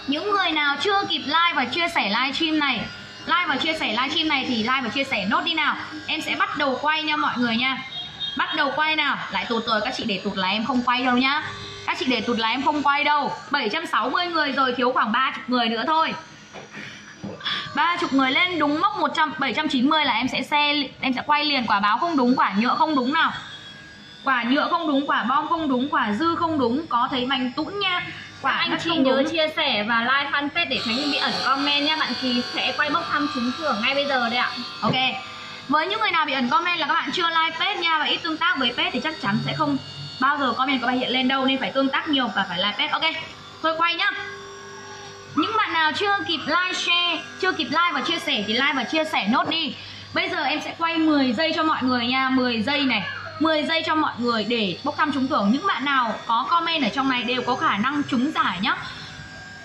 Những người nào chưa kịp like và chia sẻ livestream này, thì like và chia sẻ nốt đi nào. Em sẽ bắt đầu quay nha mọi người nha. Bắt đầu quay nào. Lại tụt rồi, các chị để tụt là em không quay đâu nhá. 760 người rồi, thiếu khoảng 30 người nữa thôi. 30 người lên đúng mốc 790 là em sẽ quay liền. Quả báo không đúng, quả nhựa không đúng nào. Quả nhựa không đúng, quả bom không đúng, quả dư không đúng, có thấy bánh tũn nha. Quả anh chị nhớ đúng. Chia sẻ và like fanpage để tránh bị ẩn comment nha. Bạn Kỳ sẽ quay bốc thăm trúng thưởng ngay bây giờ đây ạ. Ok. Với những người nào bị ẩn comment là các bạn chưa like page nha, và ít tương tác với page thì chắc chắn sẽ không bao giờ comment của bạn hiện lên đâu, nên phải tương tác nhiều và phải like page. Ok. Thôi quay nhá. Những bạn nào chưa kịp like share, chưa kịp like và chia sẻ thì like và chia sẻ nốt đi. Bây giờ em sẽ quay 10 giây cho mọi người nha, 10 giây này. 10 giây cho mọi người để bốc thăm trúng thưởng. Những bạn nào có comment ở trong này đều có khả năng trúng giải nhá.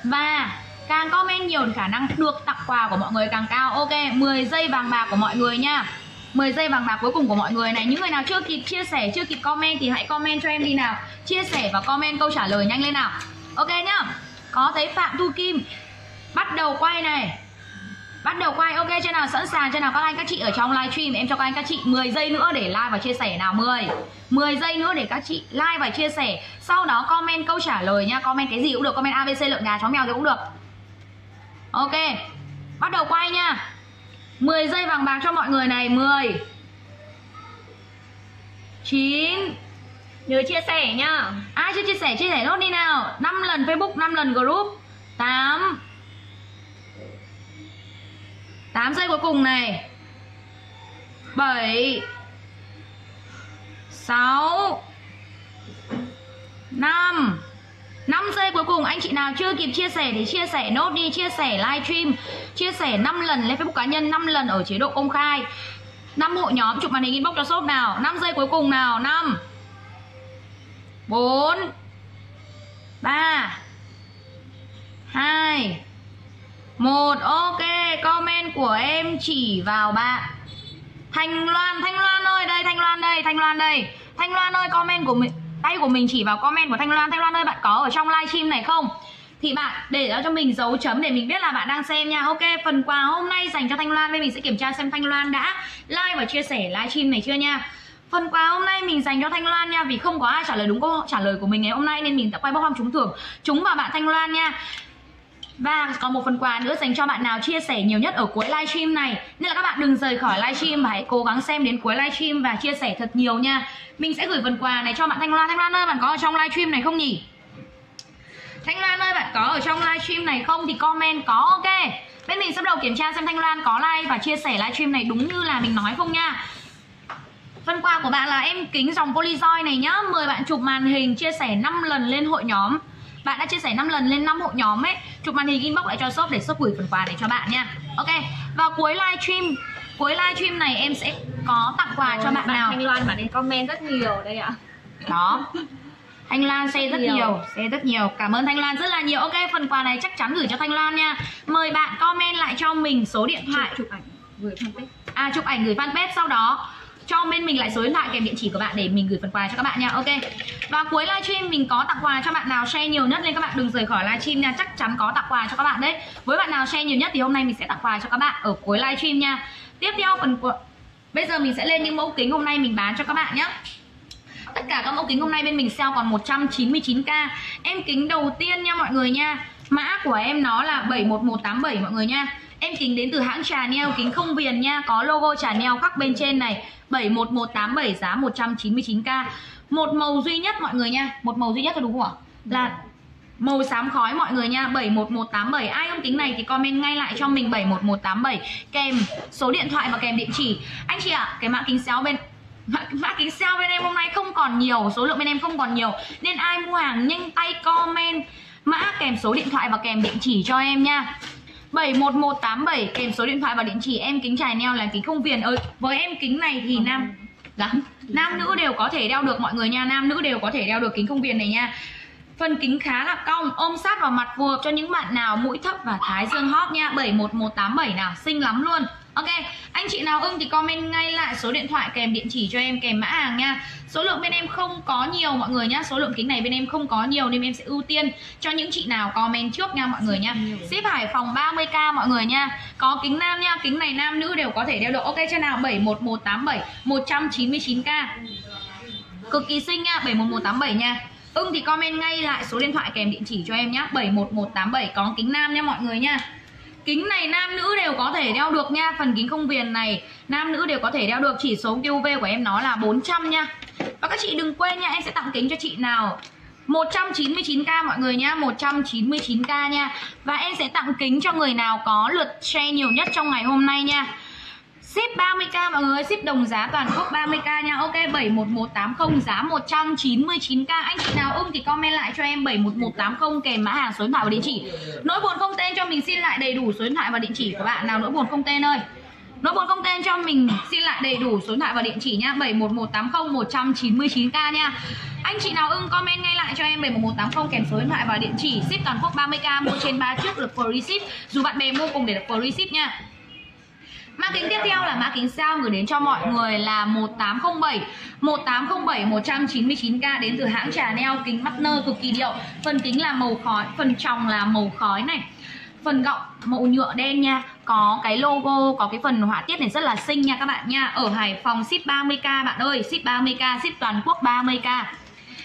Và càng comment nhiều thì khả năng được tặng quà của mọi người càng cao. Ok, 10 giây vàng bạc của mọi người nha. 10 giây vàng bạc cuối cùng của mọi người này. Những người nào chưa kịp chia sẻ, chưa kịp comment thì hãy comment cho em đi nào. Chia sẻ và comment câu trả lời nhanh lên nào. Ok nhá. Có thấy Phạm Thu Kim. Bắt đầu quay này. Bắt đầu quay, ok chưa nào, sẵn sàng chưa nào các anh các chị ở trong livestream. Em cho các anh các chị 10 giây nữa để like và chia sẻ nào. 10 giây nữa để các chị like và chia sẻ. Sau đó comment câu trả lời nha. Comment cái gì cũng được, comment ABC, lợn gà, chó mèo thì cũng được. Ok, bắt đầu quay nha. 10 giây vàng bạc cho mọi người này. 10 9. Nhớ chia sẻ nha. Ai chưa chia sẻ, chia sẻ nốt đi nào. 5 lần Facebook, 5 lần group. 8 giây cuối cùng này. 7 6 5. 5 giây cuối cùng. Anh chị nào chưa kịp chia sẻ thì chia sẻ nốt đi. Chia sẻ livestream, chia sẻ 5 lần lên Facebook cá nhân, 5 lần ở chế độ công khai, 5 hội nhóm, chụp màn hình inbox cho shop nào. 5 giây cuối cùng nào. 5 4 3 2 1. Ok, comment của em chỉ vào bạn Thanh Loan. Thanh Loan ơi, comment của mình, tay của mình chỉ vào comment của Thanh Loan. Thanh Loan ơi, bạn có ở trong livestream này không? Thì bạn để ra cho mình dấu chấm để mình biết là bạn đang xem nha. Ok, phần quà hôm nay dành cho Thanh Loan. Bên mình sẽ kiểm tra xem Thanh Loan đã like và chia sẻ livestream này chưa nha. Phần quà hôm nay mình dành cho Thanh Loan nha, vì không có ai trả lời đúng câu trả lời của mình ngày hôm nay nên mình đã quay bốc thăm trúng thưởng chúng vào bạn Thanh Loan nha. Và còn một phần quà nữa dành cho bạn nào chia sẻ nhiều nhất ở cuối livestream này. Nên là các bạn đừng rời khỏi livestream, hãy cố gắng xem đến cuối livestream và chia sẻ thật nhiều nha. Mình sẽ gửi phần quà này cho bạn Thanh Loan. Thanh Loan ơi, bạn có ở trong livestream này không nhỉ? Thanh Loan ơi, bạn có ở trong livestream này không thì comment có. Ok, bên mình sẽ bắt đầu kiểm tra xem Thanh Loan có like và chia sẻ livestream này đúng như là mình nói không nha. Phần quà của bạn là em kính dòng Polyjoy này nhá. Mời bạn chụp màn hình, chia sẻ 5 lần lên hội nhóm. Bạn đã chia sẻ 5 lần lên 5 hội nhóm ấy. Chụp màn hình inbox lại cho shop để shop gửi phần quà này cho bạn nha. Ok. Và cuối livestream này em sẽ có tặng quà cho bạn nào. Thanh Loan bạn ấy comment rất nhiều đây ạ. Đó. Thanh Lan say rất nhiều, say rất nhiều. Cảm ơn Thanh Lan rất là nhiều. Ok, phần quà này chắc chắn gửi cho Thanh Lan nha. Mời bạn comment lại cho mình số điện thoại, chụp ảnh gửi fanpage. À, chụp ảnh gửi fanpage, sau đó cho bên mình lại số điện thoại kèm địa chỉ của bạn để mình gửi phần quà cho các bạn nha. Ok. Và cuối livestream mình có tặng quà cho bạn nào share nhiều nhất nên các bạn đừng rời khỏi livestream nha, chắc chắn có tặng quà cho các bạn đấy. Với bạn nào share nhiều nhất thì hôm nay mình sẽ tặng quà cho các bạn ở cuối livestream nha. Tiếp theo phần của... Bây giờ mình sẽ lên những mẫu kính hôm nay mình bán cho các bạn nhé. Tất cả các mẫu kính hôm nay bên mình sale còn 199k. Em kính đầu tiên nha mọi người nha. Mã của em nó là 71187 mọi người nha. Em kính đến từ hãng Trà Neo, kính không viền nha, có logo Trà Neo khắc bên trên này. 71187 giá 199k. Một màu duy nhất mọi người nha. Một màu duy nhất thôi đúng không ạ? Là màu xám khói mọi người nha. 71187, ai ôm kính này thì comment ngay lại cho mình 71187 kèm số điện thoại và kèm địa chỉ. Anh chị ạ, cái mã kính sale bên em hôm nay không còn nhiều, số lượng bên em không còn nhiều nên ai mua hàng nhanh tay comment mã kèm số điện thoại và kèm địa chỉ cho em nha. 71187 kèm số điện thoại và địa chỉ. Em kính Trà Neo là kính không viền ơi. Với em kính này thì nam nữ đều có thể đeo được mọi người nha, nam nữ đều có thể đeo được kính không viền này nha. Phần kính khá là cong, ôm sát vào mặt vừa cho những bạn nào mũi thấp và thái dương hóp nha. 71187 nào, xinh lắm luôn. Ok, anh chị nào ưng thì comment ngay lại số điện thoại kèm địa chỉ cho em kèm mã hàng nha. Số lượng bên em không có nhiều mọi người nhá, số lượng kính này bên em không có nhiều nên em sẽ ưu tiên cho những chị nào comment trước nha mọi người nha. Ship Hải Phòng 30k mọi người nha. Có kính nam nha, kính này nam nữ đều có thể đeo được. Ok chưa nào? 71187 199k. Cực kỳ xinh nha, 71187 nha. Ưng thì comment ngay lại số điện thoại kèm địa chỉ cho em nhá. 71187 có kính nam nha mọi người nha. Kính này nam nữ đều có thể đeo được nha. Phần kính không viền này nam nữ đều có thể đeo được. Chỉ số tia UV của em nó là 400 nha. Và các chị đừng quên nha, em sẽ tặng kính cho chị nào 199k mọi người nhá, 199k nha. Và em sẽ tặng kính cho người nào có lượt share nhiều nhất trong ngày hôm nay nha. Ship 30k mọi người, ship đồng giá toàn quốc 30k nha. Ok, 71180 giá 199k. Anh chị nào ưng thì comment lại cho em 71180 kèm mã hàng, số điện thoại và địa chỉ. Nỗi buồn không tên cho mình xin lại đầy đủ số điện thoại và địa chỉ của bạn nào nỗi buồn không tên ơi. Nỗi buồn không tên cho mình xin lại đầy đủ số điện thoại và địa chỉ nha. 71180 199k nha. Anh chị nào ưng comment ngay lại cho em 71180 kèm số điện thoại và địa chỉ. Ship toàn quốc 30k, mua trên 3 chiếc được free ship. Dù bạn bè mua cùng để được free ship nha. Mã kính tiếp theo là mã kính sao gửi đến cho mọi người là 1807 199k đến từ hãng Trà Neo, kính mắt nơ cực kỳ điệu. Phần kính là màu khói, phần tròng là màu khói này, phần gọng màu nhựa đen nha. Có cái logo, có cái phần họa tiết này rất là xinh nha các bạn nha. Ở Hải Phòng ship 30k bạn ơi, ship 30k, ship toàn quốc 30k.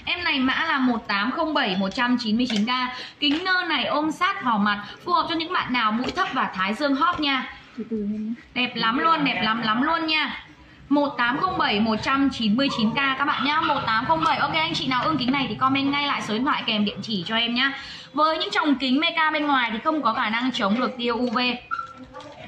Em này mã là 1807 199k. Kính nơ này ôm sát vào mặt, phù hợp cho những bạn nào mũi thấp và thái dương hóp nha. Đẹp lắm luôn, đẹp lắm luôn nha. 1807 199k các bạn nhá, 1807. Ok, anh chị nào ưng kính này thì comment ngay lại số điện thoại kèm địa chỉ cho em nhá. Với những tròng kính meca bên ngoài thì không có khả năng chống được tia UV,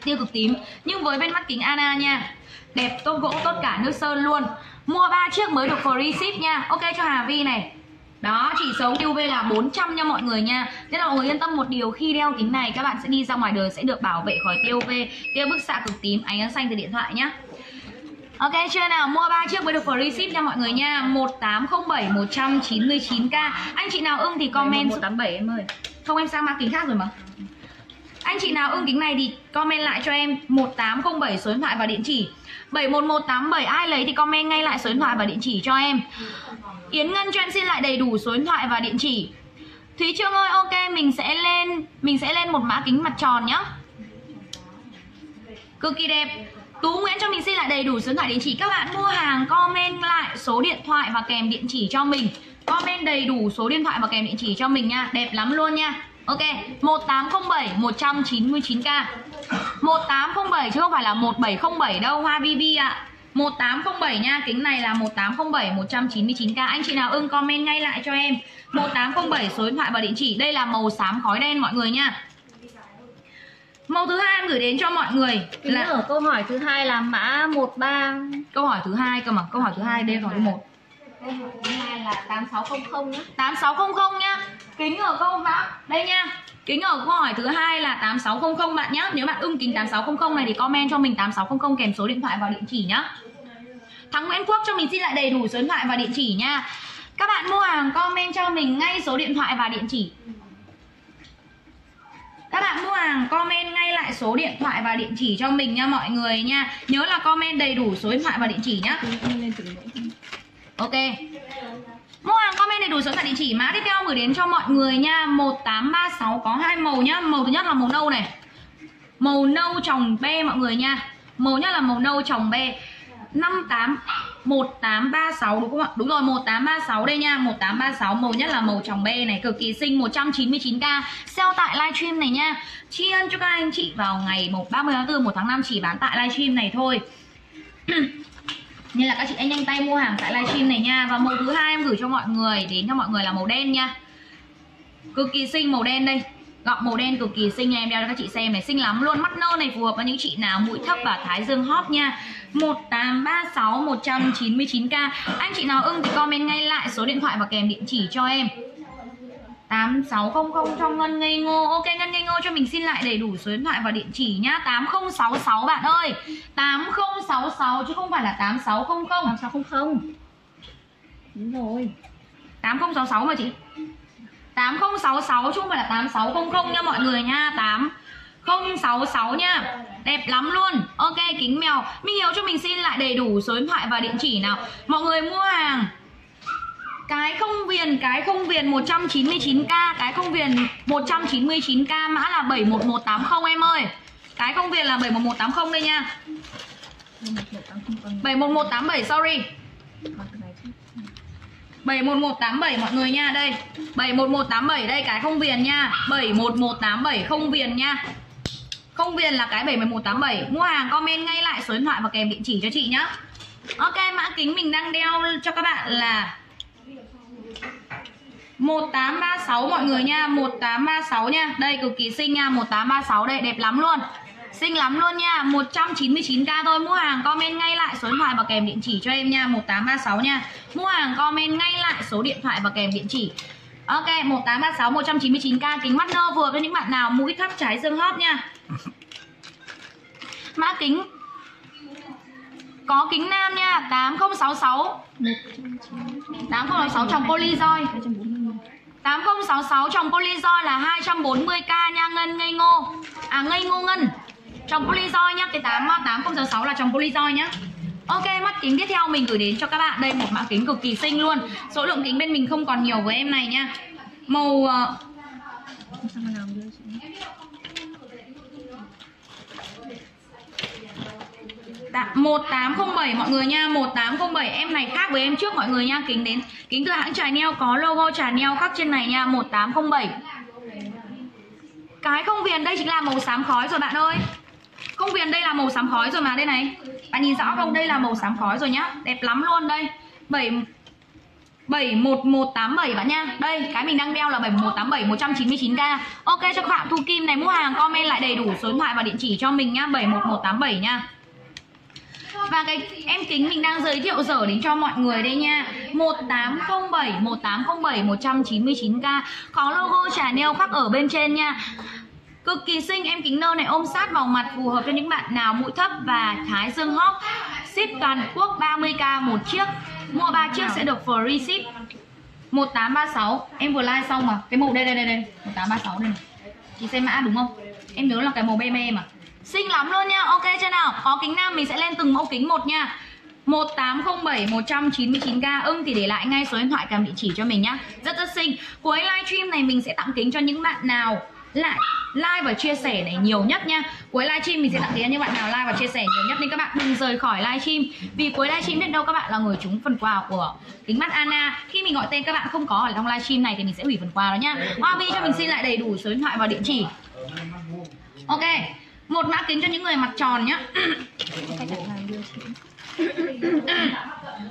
tia cực tím, nhưng với bên mắt kính Anna nha, đẹp tốt gỗ, tốt cả nước sơn luôn. Mua 3 chiếc mới được free ship nha. Ok cho Hà Vi này. Đó, chỉ số UV là 400 nha mọi người nha. Thế là mọi người yên tâm một điều, khi đeo kính này các bạn sẽ đi ra ngoài đời sẽ được bảo vệ khỏi tia UV, tia bức xạ cực tím, ánh sáng xanh từ điện thoại nhá. Ok chưa nào? Mua 3 chiếc mới được free ship nha mọi người nha. 1807 199k. Anh chị nào ưng thì comment 187 em ơi. Không, em sang mã kính khác rồi mà. Anh chị nào ưng kính này thì comment lại cho em 1807 số điện thoại và địa chỉ. 71187 ai lấy thì comment ngay lại số điện thoại và địa chỉ cho em. Yến Ngân cho em xin lại đầy đủ số điện thoại và địa chỉ. Thúy Trương ơi, ok, mình sẽ lên một mã kính mặt tròn nhá. Cực kỳ đẹp. Tú Nguyễn cho mình xin lại đầy đủ số điện thoại địa chỉ. Các bạn mua hàng comment lại số điện thoại và kèm địa chỉ cho mình. Comment đầy đủ số điện thoại và kèm địa chỉ cho mình nha, đẹp lắm luôn nha. Ok, 1807 199k. 1807 chứ không phải là 1707 đâu Hoa Vivi ạ. 1807 nha, kính này là 1807 199k. Anh chị nào ưng comment ngay lại cho em 1807 số điện thoại và địa chỉ. Đây là màu xám khói đen mọi người nha. Màu thứ hai em gửi đến cho mọi người là ở câu hỏi thứ hai là mã 13. Câu hỏi thứ hai cơ mà, câu hỏi thứ hai đây hỏi 1. Câu hỏi thứ hai là 8600 nhá. 8600 nhá. Kính ở câu mã đây nha. Kính ở câu hỏi thứ hai là 8600 bạn nhá. Nếu bạn ưng kính 8600 này thì comment cho mình 8600 kèm số điện thoại và địa chỉ nhá. Thắng Nguyễn Quốc cho mình xin lại đầy đủ số điện thoại và địa chỉ nha. Các bạn mua hàng comment cho mình ngay số điện thoại và địa chỉ. Các bạn mua hàng comment ngay lại số điện thoại và địa chỉ cho mình nha mọi người nha. Nhớ là comment đầy đủ số điện thoại và địa chỉ nhá. Ok. Mua hàng comment đầy đủ số điện thoại địa chỉ. Mã tiếp theo gửi đến cho mọi người nha. 1836 có hai màu nhá. Màu thứ nhất là màu nâu này. Màu nâu tròng be mọi người nha. Màu nhất là màu nâu tròng be. 1836 đúng không ạ? Đúng rồi, 1836 đây nha, 1836 màu nhất là màu tròng be này, cực kỳ xinh, 199k. Sale tại livestream này nha. Tri ân cho các anh chị vào ngày 30 tháng 4, 1 tháng 5 chỉ bán tại livestream này thôi. Nên là các chị anh nhanh tay mua hàng tại livestream này nha. Và màu thứ hai em gửi cho mọi người đến cho mọi người là màu đen nha. Cực kỳ xinh màu đen đây. Gọng màu đen cực kỳ xinh nha, em đeo cho các chị xem này, xinh lắm luôn, mắt nơ này phù hợp với những chị nào mũi thấp và thái dương hóp nha. 1836 199k. Anh chị nào ưng thì comment ngay lại số điện thoại và kèm địa chỉ cho em. 8600 cho Ngân Ngây Ngô. Ok, Ngân Ngây Ngô cho mình xin lại đầy đủ số điện thoại và địa chỉ nhá. 8066 bạn ơi. 8066 chứ không phải là 8600. 8600. Đúng rồi. 8066 mà chị. 8066 chứ không phải là 8600 nha mọi người nha. 8066 nha. Đẹp lắm luôn. Ok, kính mèo Minh Hiếu cho mình xin lại đầy đủ số điện thoại và địa chỉ nào. Mọi người mua hàng cái không viền 199k. Cái không viền 199k. Mã là 71180 em ơi. Cái không viền là 71180 đây nha. 71187 sorry, 71187 mọi người nha, đây 71187 đây, cái không viền nha, 71187 không viền nha, không viền là cái 71187. Mua hàng comment ngay lại số điện thoại và kèm địa chỉ cho chị nhá. Ok, mã kính mình đang đeo cho các bạn là 1836 mọi người nha, 1836 nha, đây cực kỳ xinh nha, 1836 đây, đẹp lắm luôn, xinh lắm luôn nha, 199k thôi. Mua hàng comment ngay lại số điện thoại và kèm địa chỉ cho em nha. 1836 nha. Mua hàng comment ngay lại số điện thoại và kèm địa chỉ. Ok, 1836 199k. Kính mắt nơ vừa với những bạn nào mũi thấp trái dương hóp nha. Mã kính có kính nam nha, 8066 8066 trong Polyjoy. 8066 trong Polyjoy là 240k nha. Ngân Ngây Ngô. À, Ngây Ngô Ngân trong Polyjoy nhá, cái 8066 là trong Polyjoy nhá. Ok, mắt kính tiếp theo mình gửi đến cho các bạn đây, một mã kính cực kỳ xinh luôn. Số lượng kính bên mình không còn nhiều với em này nha. Màu đã 1807 mọi người nha, 1807 em này khác với em trước mọi người nha, kính đến kính từ hãng Trà Neo, có logo Trà Neo khắc trên này nha, 1807. Cái không viền đây chính là màu xám khói rồi bạn ơi. Không viền đây là màu xám khói rồi mà, đây này. Bạn nhìn rõ không? Đây là màu xám khói rồi nhá. Đẹp lắm luôn đây. 71187 bạn nha. Đây, cái mình đang đeo là 71187 199k. Ok, cho Phạm Thu Kim này, mua hàng comment lại đầy đủ số điện thoại và địa chỉ cho mình nhá, 71187 nha. Và cái em kính mình đang giới thiệu dở đến cho mọi người đây nha, 1807 1807 199k. Có logo Trà Neo khắc ở bên trên nha. Cực kỳ xinh, em kính nơ này ôm sát vào mặt, phù hợp cho những bạn nào mũi thấp và thái dương hóp. Ship toàn quốc 30k một chiếc. Mua 3 chiếc sẽ được free ship. 1836, em vừa like xong mà. Cái màu đây đây đây đây, 1836 đây này. Chị xem mã đúng không? Em nhớ là cái màu BB mà. Xinh lắm luôn nha. Ok chưa nào? Có kính nam mình sẽ lên từng mẫu kính một nha. 1807 199k. Ưng thì để lại ngay số điện thoại kèm địa chỉ cho mình nhá. Rất rất xinh. Cuối livestream này mình sẽ tặng kính cho những bạn nào lại like và chia sẻ này nhiều nhất nha. Cuối livestream mình sẽ tặng kính cho những bạn nào like và chia sẻ nhiều nhất, nên các bạn đừng rời khỏi livestream, vì cuối livestream biết đâu các bạn là người trúng phần quà của kính mắt Anna. Khi mình gọi tên các bạn không có ở trong livestream này thì mình sẽ hủy phần quà đó nhá. Hoa Vi cho mình xin lại đầy đủ số điện thoại và địa chỉ. Ok, một mã kính cho những người mặt tròn nhá.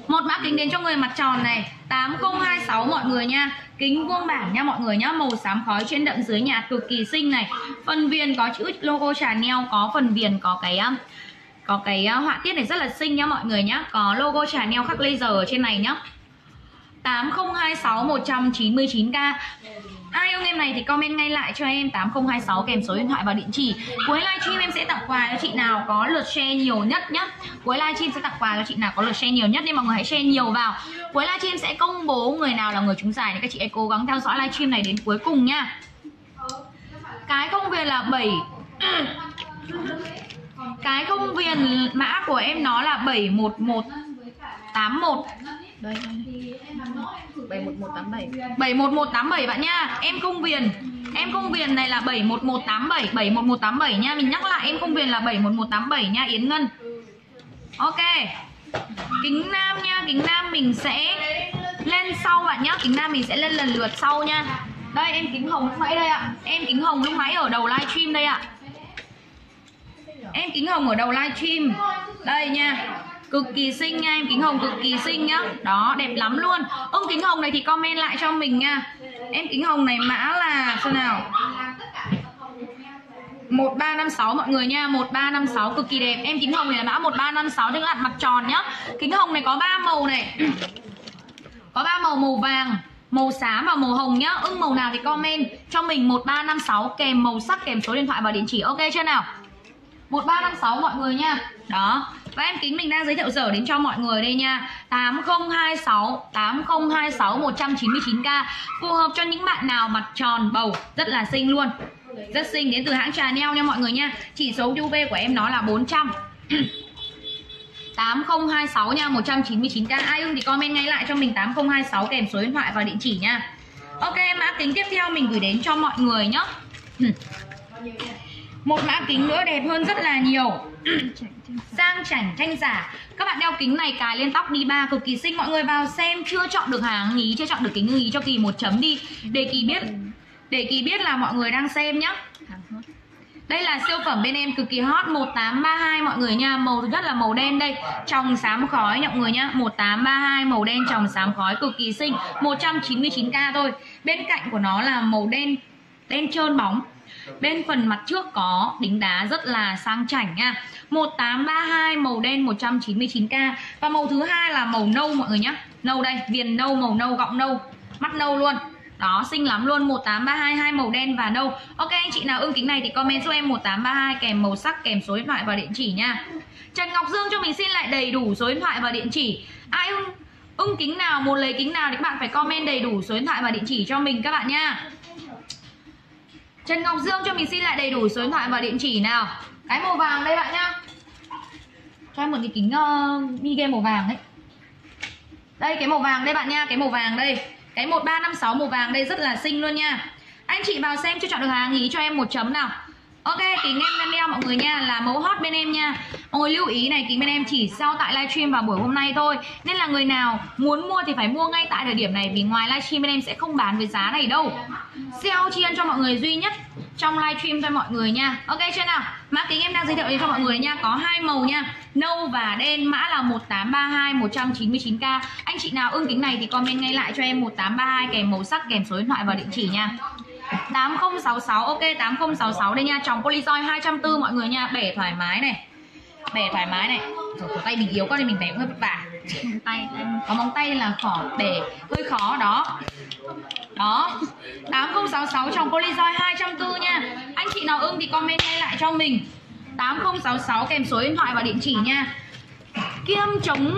Một mã kính đến cho người mặt tròn này, 8026 mọi người nha. Kính vuông bảng nha mọi người nhá, màu xám khói trên đậm dưới nhạt, cực kỳ xinh này. Phần viền có chữ logo Trà Neo, có phần viền có cái họa tiết này rất là xinh nhá mọi người nhá. Có logo Trà Neo khắc laser ở trên này nhá. 8026 199k. Ai yêu em này thì comment ngay lại cho em 8026 kèm số điện thoại và địa chỉ. Cuối livestream em sẽ tặng quà cho chị nào có lượt share nhiều nhất nhá. Cuối livestream sẽ tặng quà cho chị nào có lượt share nhiều nhất, nên mọi người hãy share nhiều vào. Cuối livestream sẽ công bố người nào là người trúng giải, nên các chị hãy cố gắng theo dõi livestream này đến cuối cùng nha. Cái không về là 7 cái không viền, mã của em nó là 71181. Đây, 71187. 71187 bạn nha. Em không viền. Em không viền này là 71187, 71187 nha. Mình nhắc lại em không viền là 71187 nha Yến Ngân. Ok. Kính nam nha, kính nam mình sẽ lên sau bạn nhá. Kính nam mình sẽ lên lần lượt sau nha. Đây em kính hồng lúc nãy đây ạ. Em kính hồng lúc nãy ở đầu livestream đây ạ. Em kính hồng ở đầu livestream. Đây nha. Cực kỳ xinh nha, em kính hồng cực kỳ xinh nhá. Đó, đẹp lắm luôn. Ông kính hồng này thì comment lại cho mình nha. Em kính hồng này mã là sao nào? 1356 mọi người nha, 1356 cực kỳ đẹp. Em kính hồng này là mã 1356 cho các bạn mặt tròn nhá. Kính hồng này có 3 màu này. Có 3 màu, màu vàng, màu xám và màu hồng nhá. Ưng màu nào thì comment cho mình 1356 kèm màu sắc kèm số điện thoại và địa chỉ, ok chưa nào? 1356 mọi người nha. Đó. Và em kính mình đang giới thiệu dở đến cho mọi người đây nha. 8026 8026 199k. Phù hợp cho những bạn nào mặt tròn bầu, rất là xinh luôn. Rất xinh, đến từ hãng Trà Neo nha mọi người nha. Chỉ số UV của em nó là 400. 8026 nha, 199k. Ai ưng thì comment ngay lại cho mình 8026 kèm số điện thoại và địa chỉ nha. Ok, mã kính tiếp theo mình gửi đến cho mọi người nhá. Một mã kính nữa đẹp hơn rất là nhiều. Sang chảnh thanh giả. Các bạn đeo kính này cài lên tóc đi ba, cực kỳ xinh. Mọi người vào xem, chưa chọn được hàng ý, chưa chọn được kính ý cho Kỳ một chấm đi, để Kỳ biết là mọi người đang xem nhá. Đây là siêu phẩm bên em cực kỳ hot, 1832 mọi người nha. Màu thứ nhất là màu đen đây, tròng xám khói mọi người nhá. 1832 màu đen tròng xám khói cực kỳ xinh, 199k thôi. Bên cạnh của nó là màu đen, đen trơn bóng. Bên phần mặt trước có đính đá rất là sang chảnh nha. 1832 màu đen 199k. Và màu thứ hai là màu nâu mọi người nhé. Nâu đây, viền nâu, màu nâu, gọng nâu, mắt nâu luôn. Đó, xinh lắm luôn. 1832 hai màu đen và nâu. Ok, anh chị nào ưng kính này thì comment cho em 1832 kèm màu sắc kèm số điện thoại và địa chỉ nha. Trần Ngọc Dương cho mình xin lại đầy đủ số điện thoại và địa chỉ. Ai ưng kính nào, muốn lấy kính nào thì các bạn phải comment đầy đủ số điện thoại và địa chỉ cho mình các bạn nha. Trần Ngọc Dương cho mình xin lại đầy đủ số điện thoại và địa chỉ nào. Cái màu vàng đây bạn nhá. Cho em một cái kính mini game màu vàng đấy. Đây cái màu vàng đây bạn nha, cái màu vàng đây. Cái 1356 màu vàng đây rất là xinh luôn nha. Anh chị vào xem chưa chọn được hàng ý cho em một chấm nào. Ok, kính em đang đeo mọi người nha là mẫu hot bên em nha. Mọi người lưu ý này, kính bên em chỉ giao tại livestream vào buổi hôm nay thôi. Nên là người nào muốn mua thì phải mua ngay tại thời điểm này, vì ngoài livestream bên em sẽ không bán với giá này đâu. Sale tri ân cho mọi người duy nhất trong livestream cho mọi người nha. Ok chưa nào? Mã kính em đang giới thiệu cho mọi người nha, có hai màu nha, nâu và đen, mã là 1832 199k. Anh chị nào ưng kính này thì comment ngay lại cho em 1832 kèm màu sắc kèm số điện thoại và địa chỉ nha. 8066, ok 8066 đây nha, tròng Polyjoy 240 mọi người nha, bẻ thoải mái này. Bẻ thoải mái này. Rồi, tay mình yếu quá nên mình bẻ hơi vất vả. Tay có móng tay là khó bẻ, hơi khó đó. Đó. 8066 tròng Polyjoy 240 nha. Anh chị nào ưng thì comment ngay lại cho mình 8066 kèm số điện thoại và địa chỉ nha. Kiêm chống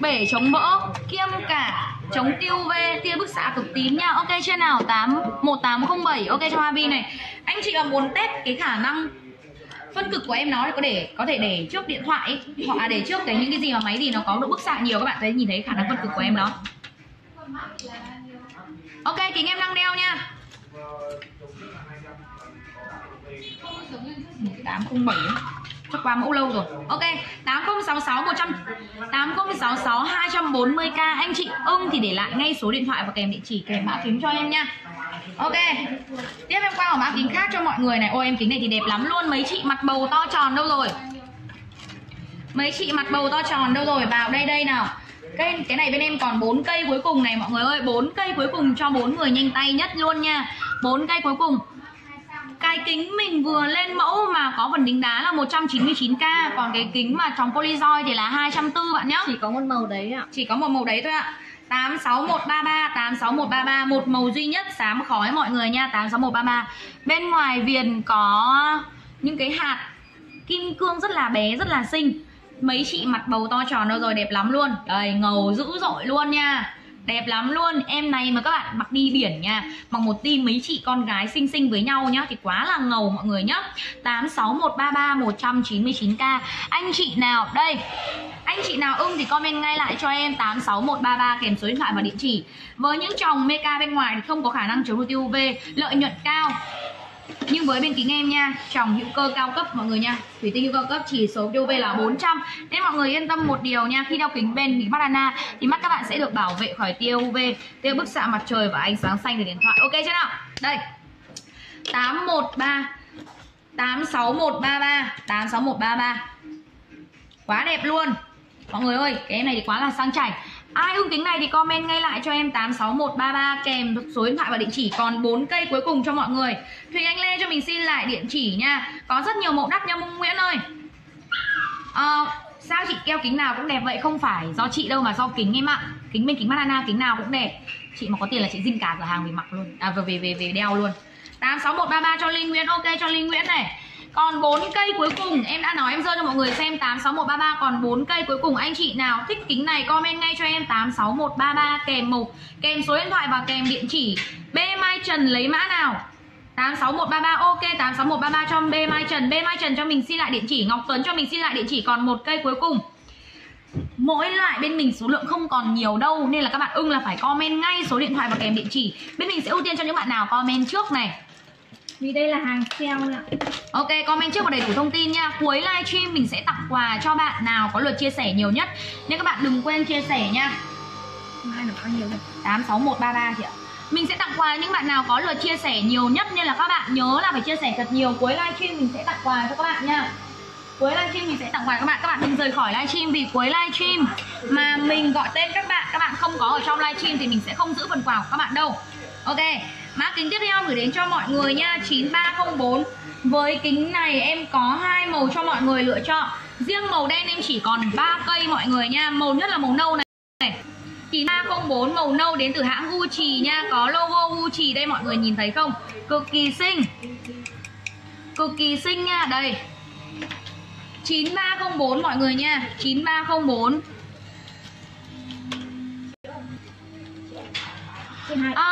bể chống mỡ, kiêm cả chống tiêu UV, tia bức xạ cực tím nha. Ok chưa nào? 1807 ok cho Hoa Vi này. Anh chị mà muốn test cái khả năng phân cực của em nó thì có thể để trước điện thoại ấy, hoặc là để trước cái những cái gì mà máy gì nó có độ bức xạ nhiều, các bạn thấy nhìn thấy khả năng phân cực của em đó. Ok, kính em đang đeo nha. 1807 chắc qua mẫu lâu rồi. Ok, 8066 8066 240k. Anh chị ưng thì để lại ngay số điện thoại và kèm địa chỉ kèm mã kính cho em nha. Ok, tiếp em qua ở mã kính khác cho mọi người này. Ôi em kính này thì đẹp lắm luôn. Mấy chị mặt bầu to tròn đâu rồi? Mấy chị mặt bầu to tròn đâu rồi? Vào đây đây nào. Cái này bên em còn 4 cây cuối cùng này mọi người ơi. 4 cây cuối cùng cho 4 người nhanh tay nhất luôn nha. 4 cây cuối cùng. Cái kính mình vừa lên mẫu mà có phần đính đá là 199k. Còn cái kính mà trong Polyjoy thì là 240 bạn nhá. Chỉ có một màu đấy ạ. Chỉ có một màu đấy thôi ạ. 86133, 86133, một màu duy nhất xám khói mọi người nha, 86133. Bên ngoài viền có những cái hạt kim cương rất là bé, rất là xinh. Mấy chị mặt bầu to tròn đâu rồi, đẹp lắm luôn. Đây, ngầu dữ dội luôn nha, đẹp lắm luôn. Em này mà các bạn mặc đi biển nha, mặc một team mấy chị con gái xinh xinh với nhau nhá thì quá là ngầu mọi người nhá. 86133 199k. Anh chị nào đây, anh chị nào ưng thì comment ngay lại cho em 86133 kèm số điện thoại và địa chỉ. Với những chồng meca bên ngoài thì không có khả năng chống tia UV, lợi nhuận cao. Nhưng với bên kính em nha, tròng hữu cơ cao cấp mọi người nha, thủy tinh hữu cơ cao cấp, chỉ số UV là 400. Nên mọi người yên tâm một điều nha, khi đeo kính bên kính mắt Anna thì mắt các bạn sẽ được bảo vệ khỏi tia UV, tia bức xạ mặt trời và ánh sáng xanh từ điện thoại. Ok chưa nào? Đây, 813 86133 86133. Quá đẹp luôn. Mọi người ơi, cái em này thì quá là sang chảnh. Ai ưng kính này thì comment ngay lại cho em 86133 kèm số điện thoại và địa chỉ. Còn 4 cây cuối cùng cho mọi người. Thùy Anh Lê cho mình xin lại địa chỉ nha. Có rất nhiều mẫu đắt nha Nguyễn ơi. Sao chị keo kính nào cũng đẹp vậy? Không phải do chị đâu mà do kính em ạ. Kính bên kính mắt Anna kính nào cũng đẹp. Chị mà có tiền là chị dinh cả cửa hàng về mặc luôn. À về đeo luôn. 86133 cho Linh Nguyễn, ok cho Linh Nguyễn này. Còn 4 cây cuối cùng, em đã nói em dơ cho mọi người xem 86133, còn 4 cây cuối cùng anh chị nào thích kính này comment ngay cho em 86133 kèm mục, kèm số điện thoại và kèm địa chỉ. B Mai Trần lấy mã nào? 86133, ok 86133 cho B Mai Trần. B Mai Trần cho mình xin lại địa chỉ, Ngọc Tuấn cho mình xin lại địa chỉ. Còn 1 cây cuối cùng. Mỗi loại bên mình số lượng không còn nhiều đâu, nên là các bạn ưng là phải comment ngay số điện thoại và kèm địa chỉ. Bên mình sẽ ưu tiên cho những bạn nào comment trước này, vì đây là hàng sale ạ. Ok, comment trước và đầy đủ thông tin nha. Cuối livestream mình sẽ tặng quà cho bạn nào có lượt chia sẻ nhiều nhất, nên các bạn đừng quên chia sẻ nha. Mai được bao nhiêu rồi? 86133 chị ạ. Mình sẽ tặng quà những bạn nào có lượt chia sẻ nhiều nhất, nên là các bạn nhớ là phải chia sẻ thật nhiều. Cuối livestream mình sẽ tặng quà cho các bạn nha. Cuối livestream mình sẽ tặng quà cho các bạn. Các bạn đừng rời khỏi livestream, vì cuối livestream mà mình gọi tên các bạn không có ở trong livestream thì mình sẽ không giữ phần quà của các bạn đâu. Ok. Mã kính tiếp theo gửi đến cho mọi người nha, 9304. Với kính này em có 2 màu cho mọi người lựa chọn. Riêng màu đen em chỉ còn 3 cây mọi người nha. Màu nhất là màu nâu này. 9304 màu nâu đến từ hãng Gucci nha. Có logo Gucci đây mọi người nhìn thấy không? Cực kỳ xinh. Cực kỳ xinh nha, đây. 9304 mọi người nha, 9304.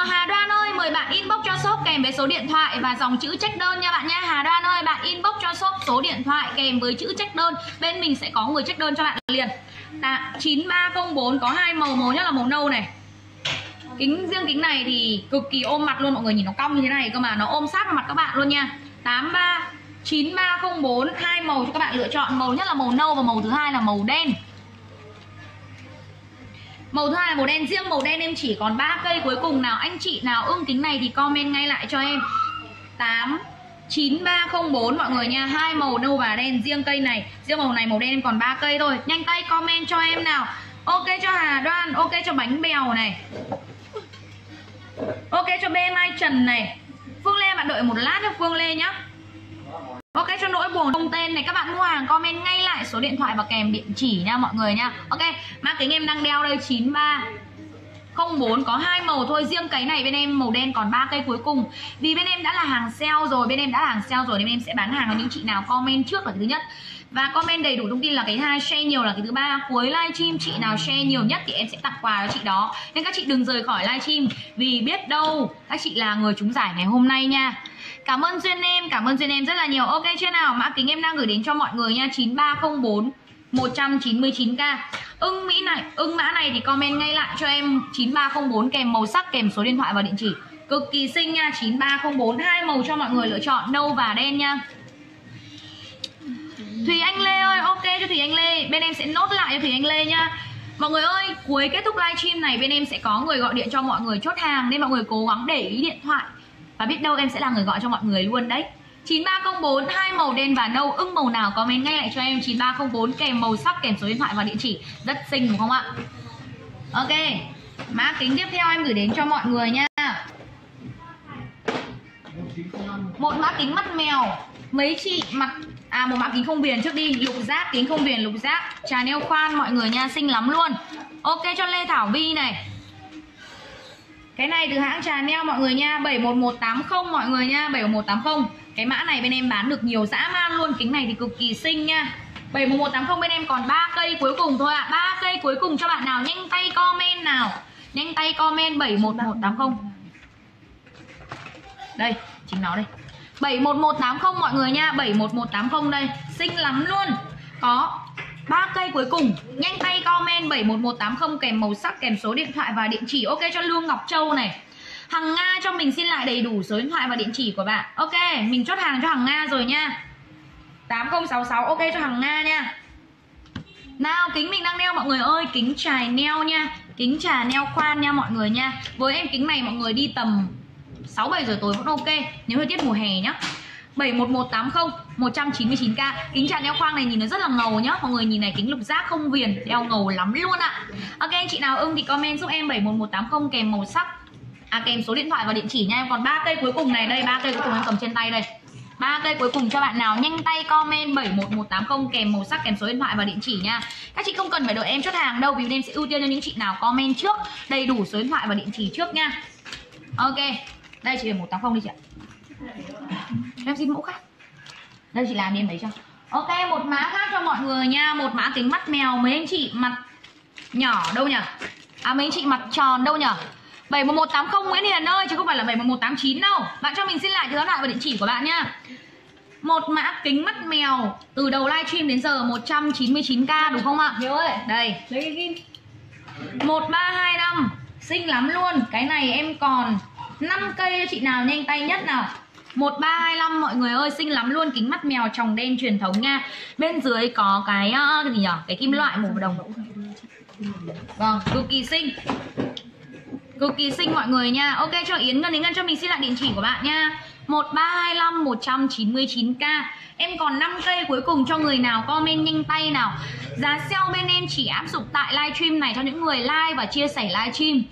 Hà Đoan ơi, mời bạn inbox cho shop kèm với số điện thoại và dòng chữ check đơn nha bạn nha. Hà Đoan ơi, bạn inbox cho shop số điện thoại kèm với chữ check đơn, bên mình sẽ có người check đơn cho bạn liền. 9304 có 2 màu, màu nhất là màu nâu này. Kính riêng kính này thì cực kỳ ôm mặt luôn, mọi người nhìn nó cong như thế này cơ mà nó ôm sát vào mặt các bạn luôn nha. 9304 2 màu cho các bạn lựa chọn, màu nhất là màu nâu và màu thứ hai là màu đen. Màu thứ hai là màu đen, riêng màu đen em chỉ còn 3 cây cuối cùng. Nào anh chị nào ưng kính này thì comment ngay lại cho em 89304 mọi người nha. 2 màu nâu và đen, riêng cây này, riêng màu này màu đen em còn 3 cây thôi. Nhanh tay comment cho em nào. Ok cho Hà Đoan, ok cho bánh bèo này, ok cho B Mai Trần này. Phương Lê bạn đợi một lát cho Phương Lê nhá. Ok cho nỗi buồn không tên này, các bạn mua hàng comment ngay lại số điện thoại và kèm địa chỉ nha mọi người nha. Ok, mã kính em đang đeo đây 9304 có 2 màu thôi, riêng cái này bên em màu đen còn 3 cây cuối cùng. Vì bên em đã là hàng sale rồi, nên em sẽ bán hàng cho những chị nào comment trước là cái thứ nhất. Và comment đầy đủ thông tin là cái thứ hai, share nhiều là cái thứ ba. Cuối livestream chị nào share nhiều nhất thì em sẽ tặng quà cho chị đó. Nên các chị đừng rời khỏi livestream, vì biết đâu các chị là người trúng giải ngày hôm nay nha. Cảm ơn Duyên em, rất là nhiều. Ok chưa nào? Mã kính em đang gửi đến cho mọi người nha, 9304 199k. Ưng mã này thì comment ngay lại cho em 9304 kèm màu sắc, kèm số điện thoại và địa chỉ. Cực kỳ xinh nha, 9304 2 màu cho mọi người lựa chọn, nâu và đen nha. Thùy Anh Lê ơi, ok cho Thùy Anh Lê, bên em sẽ nốt lại cho Thùy Anh Lê nha. Mọi người ơi, cuối kết thúc livestream này bên em sẽ có người gọi điện cho mọi người chốt hàng, nên mọi người cố gắng để ý điện thoại. Và biết đâu em sẽ là người gọi cho mọi người luôn đấy. 9304 2 màu đen và nâu, ưng màu nào comment ngay lại cho em 9304 kèm màu sắc, kèm số điện thoại và địa chỉ. Rất xinh đúng không ạ? Ok. Mã kính tiếp theo em gửi đến cho mọi người nha. Một mã kính mắt mèo. Mấy chị mặc một mã kính không viền trước đi, lục giác, kính không viền lục giác, Chanel khoan mọi người nha, xinh lắm luôn. Ok cho Lê Thảo Vi này. Cái này từ hãng Trà Neo mọi người nha, 71180 mọi người nha, 71180. Cái mã này bên em bán được nhiều dã man luôn. Kính này thì cực kỳ xinh nha. 71180 bên em còn 3 cây cuối cùng thôi ạ. 3 cây cuối cùng cho bạn nào nhanh tay comment nào. Nhanh tay comment 71180. Đây, chính nó đây. 71180 mọi người nha, 71180 đây. Xinh lắm luôn. Có 3 cây cuối cùng. Nhanh tay comment 71180 kèm màu sắc, kèm số điện thoại và địa chỉ. Ok cho Lương Ngọc Châu này. Hằng Nga cho mình xin lại đầy đủ số điện thoại và địa chỉ của bạn. Ok, mình chốt hàng cho Hằng Nga rồi nha. 8066 ok cho Hằng Nga nha. Nào, kính mình đang đeo mọi người ơi, kính Trà Neo nha. Kính Trà Neo khoan nha mọi người nha. Với em kính này mọi người đi tầm 6-7 giờ tối vẫn ok, nếu thời tiết mùa hè nhá. 71180 199k. Kính Trà Neo khoang này nhìn nó rất là ngầu nhá. Mọi người nhìn này, kính lục giác không viền, đeo ngầu lắm luôn ạ. Ok, anh chị nào ưng thì comment giúp em 71180 kèm màu sắc, kèm số điện thoại và địa chỉ nha. Em còn 3 cây cuối cùng này, đây 3 cây cuối cùng em cầm trên tay đây. 3 cây cuối cùng cho bạn nào nhanh tay comment 71180 kèm màu sắc, kèm số điện thoại và địa chỉ nha. Các chị không cần phải đợi em chốt hàng đâu, vì em sẽ ưu tiên cho những chị nào comment trước đầy đủ số điện thoại và địa chỉ trước nha. Ok. Đây chị 71180 đi chị ạ. Em xin mẫu khác. Đây chị làm đi em lấy cho. Ok, một mã khác cho mọi người nha, một mã kính mắt mèo mấy anh chị mặt nhỏ đâu nhỉ? À mấy anh chị mặt tròn đâu nhỉ? 71180 Nguyễn Hiền ơi, chứ không phải là 71189 đâu. Bạn cho mình xin lại số điện thoại và địa chỉ của bạn nha. Một mã kính mắt mèo từ đầu livestream đến giờ 199k đúng không ạ? Hiếu ơi, đây, lấy cái kim. 1325, xinh lắm luôn. Cái này em còn 5 cây cho chị nào nhanh tay nhất nào. 1325 mọi người ơi, xinh lắm luôn, kính mắt mèo tròng đen truyền thống nha. Bên dưới có cái gì nhỉ? Cái kim loại màu đồng. Vâng, cực kỳ xinh. Cực kỳ xinh mọi người nha. Ok cho Yến Ngân, Yến Ngân cho mình xin lại địa chỉ của bạn nha. 1325 199k. Em còn 5 cây cuối cùng cho người nào comment nhanh tay nào. Giá sale bên em chỉ áp dụng tại livestream này cho những người like và chia sẻ livestream.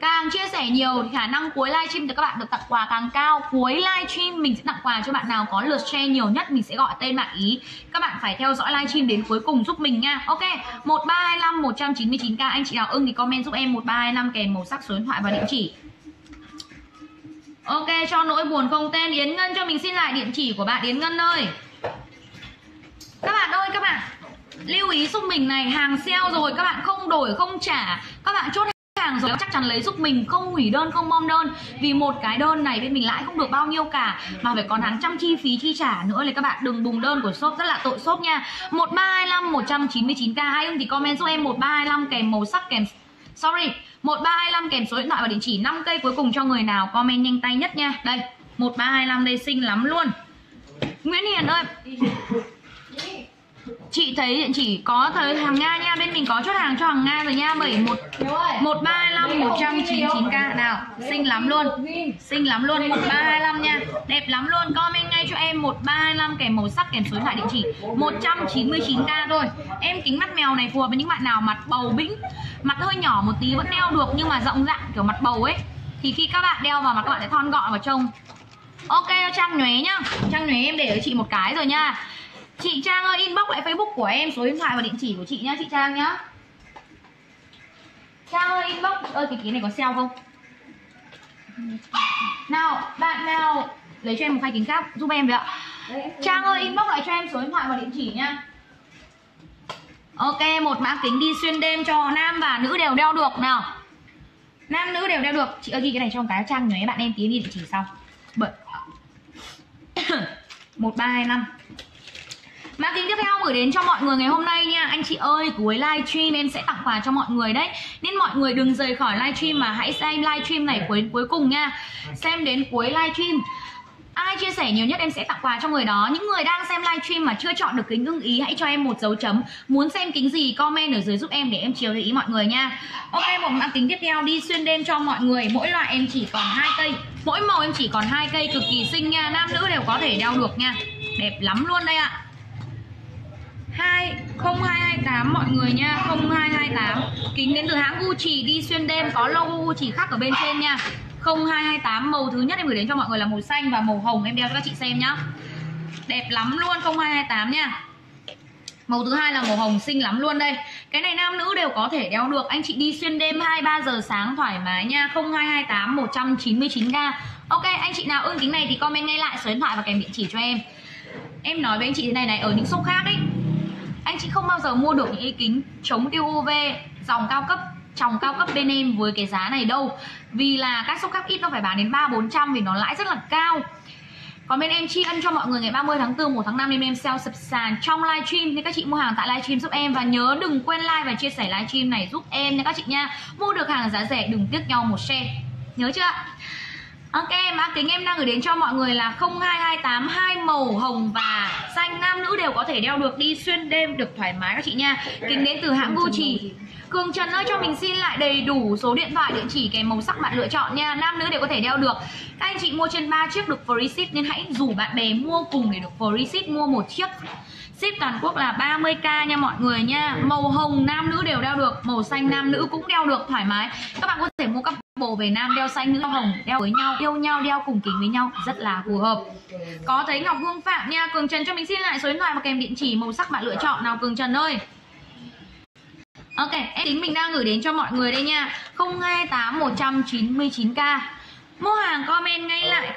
Càng chia sẻ nhiều thì khả năng cuối livestream thì các bạn được tặng quà càng cao. Cuối livestream mình sẽ tặng quà cho bạn nào có lượt share nhiều nhất, mình sẽ gọi tên bạn ý. Các bạn phải theo dõi livestream đến cuối cùng giúp mình nha. Ok, 1325 199k. Anh chị nào ưng thì comment giúp em 1325 kèm màu sắc, số điện thoại và địa chỉ. Ok, cho nỗi buồn không tên. Yến Ngân cho mình xin lại địa chỉ của bạn Yến Ngân ơi. Các bạn ơi, các bạn lưu ý giúp mình này, hàng sale rồi các bạn không đổi không trả, các bạn chốt hàng rồi chắc chắn lấy giúp mình, không hủy đơn, không bom đơn, vì một cái đơn này bên mình lãi không được bao nhiêu cả mà phải còn hàng trăm chi phí chi trả nữa, thì các bạn đừng bùng đơn của shop, rất là tội shop nha. 1325 199k. Ai ưng thì comment giúp em 1325 kèm màu sắc, kèm 1325 kèm số điện thoại và địa chỉ. 5 cây cuối cùng cho người nào comment nhanh tay nhất nha. Đây 1325 đây, xinh lắm luôn. Nguyễn Hiền ơi, chị thấy địa chỉ có thấy hàng Nga nha, bên mình có chốt hàng cho hàng Nga rồi nha. 135 199k nào, xinh lắm luôn, xinh lắm luôn. 1325 nha, đẹp lắm luôn. Comment ngay cho em 1325 kèm màu sắc, kèm số điện thoại, địa chỉ. 199k thôi. Em kính mắt mèo này phù hợp với những bạn nào mặt bầu bĩnh, mặt hơi nhỏ một tí vẫn đeo được nhưng mà rộng dạng kiểu mặt bầu ấy, thì khi các bạn đeo vào mặt các bạn sẽ thon gọn và trông. Ok Trang Nhuế nhá, Trang Nhuế em để cho chị một cái rồi nha. Chị Trang ơi, inbox lại Facebook của em, số điện thoại và địa chỉ của chị nhá, chị Trang nhá. Trang ơi, inbox. Ơi, cái này có sale không? Nào, bạn nào lấy cho em một hai kính khác giúp em vậy ạ. Trang ơi, inbox lại cho em số điện thoại và địa chỉ nhá. Ok, một mã kính đi xuyên đêm cho nam và nữ đều đeo được nào. Nam nữ đều đeo được. Chị ơi, ghi cái này trong cái Trang nhé, bạn em tí đi địa chỉ sau. 1325. Mã kính tiếp theo gửi đến cho mọi người ngày hôm nay nha. Anh chị ơi, cuối livestream em sẽ tặng quà cho mọi người đấy, nên mọi người đừng rời khỏi livestream mà hãy xem livestream này cuối cùng nha. Xem đến cuối livestream, ai chia sẻ nhiều nhất em sẽ tặng quà cho người đó. Những người đang xem livestream mà chưa chọn được kính ưng ý, hãy cho em một dấu chấm. Muốn xem kính gì comment ở dưới giúp em để em chiều theo ý mọi người nha. Ok, một mã kính tiếp theo đi xuyên đêm cho mọi người. Mỗi loại em chỉ còn 2 cây, mỗi màu em chỉ còn 2 cây, cực kỳ xinh nha. Nam nữ đều có thể đeo được nha, đẹp lắm luôn đây ạ. 0228 mọi người nha, 0228. Kính đến từ hãng Gucci đi xuyên đêm, có logo Gucci khắc ở bên trên nha. 0228, màu thứ nhất em gửi đến cho mọi người là màu xanh và màu hồng, em đeo cho các chị xem nhá. Đẹp lắm luôn, 0228 nha. Màu thứ hai là màu hồng, xinh lắm luôn đây. Cái này nam nữ đều có thể đeo được. Anh chị đi xuyên đêm 2-3 giờ sáng thoải mái nha. 0228 199k. Ok, anh chị nào ưng kính này thì comment ngay lại số điện thoại và kèm địa chỉ cho em. Em nói với anh chị thế này này, ở những shop khác ấy, anh chị không bao giờ mua được những cái kính chống tiêu UV dòng cao cấp, trong cao cấp bên em với cái giá này đâu. Vì là các shop khác ít nó phải bán đến 3-400 vì nó lãi rất là cao. Còn bên em chi ăn cho mọi người ngày 30 tháng 4, 1 tháng 5 nên em sale sập sàn trong livestream. Nên các chị mua hàng tại livestream giúp em. Và nhớ đừng quên like và chia sẻ livestream này giúp em nha các chị nha. Mua được hàng giá rẻ đừng tiếc nhau một share. Nhớ chưa ạ? Ok, mã kính em đang gửi đến cho mọi người là 0228, 2 màu hồng và xanh, nam nữ đều có thể đeo được, đi xuyên đêm được thoải mái các chị nha. Kính đến từ hãng Gucci. Cường Trần ơi, cho mình xin lại đầy đủ số điện thoại, địa chỉ kèm màu sắc bạn lựa chọn nha. Nam nữ đều có thể đeo được. Các anh chị mua trên 3 chiếc được free ship nên hãy rủ bạn bè mua cùng để được free ship. Mua một chiếc ship toàn quốc là 30k nha mọi người nha. Màu hồng nam nữ đều đeo được, màu xanh nam nữ cũng đeo được thoải mái. Các bạn có thể mua các bộ về nam đeo xanh, nữ đeo hồng, đeo với nhau, yêu nhau, đeo cùng kính với nhau rất là phù hợp. Có thấy Ngọc Hương Phạm nha. Cường Trần cho mình xin lại số điện thoại và kèm địa chỉ màu sắc bạn lựa chọn nào Cường Trần ơi. Ok, em tính mình đang gửi đến cho mọi người đây nha. 028 199k. Mua hàng comment ngay lại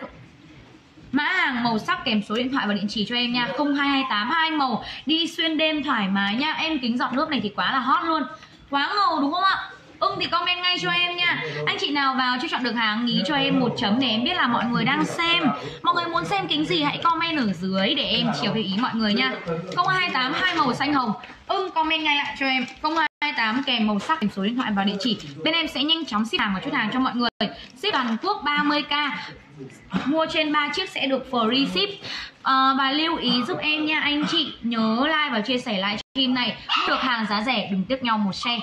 mã hàng, màu sắc kèm số điện thoại và địa chỉ cho em nha. 0228 2 màu, đi xuyên đêm thoải mái nha. Em kính giọt nước này thì quá là hot luôn. Quá ngầu đúng không ạ? Ưng thì comment ngay cho em nha. Anh chị nào vào chưa chọn được hàng ý cho em một chấm để em biết là mọi người đang xem. Mọi người muốn xem kính gì hãy comment ở dưới để em chiều theo ý mọi người nha. 028 2 màu xanh hồng. Ưng comment ngay lại cho em. 028 kèm màu sắc, kèm số điện thoại và địa chỉ. Bên em sẽ nhanh chóng ship hàng và chốt hàng cho mọi người. Ship toàn quốc 30k. Mua trên 3 chiếc sẽ được free ship. Và lưu ý giúp em nha anh chị, nhớ like và chia sẻ livestream này. Được hàng giá rẻ đừng tiếc nhau một share.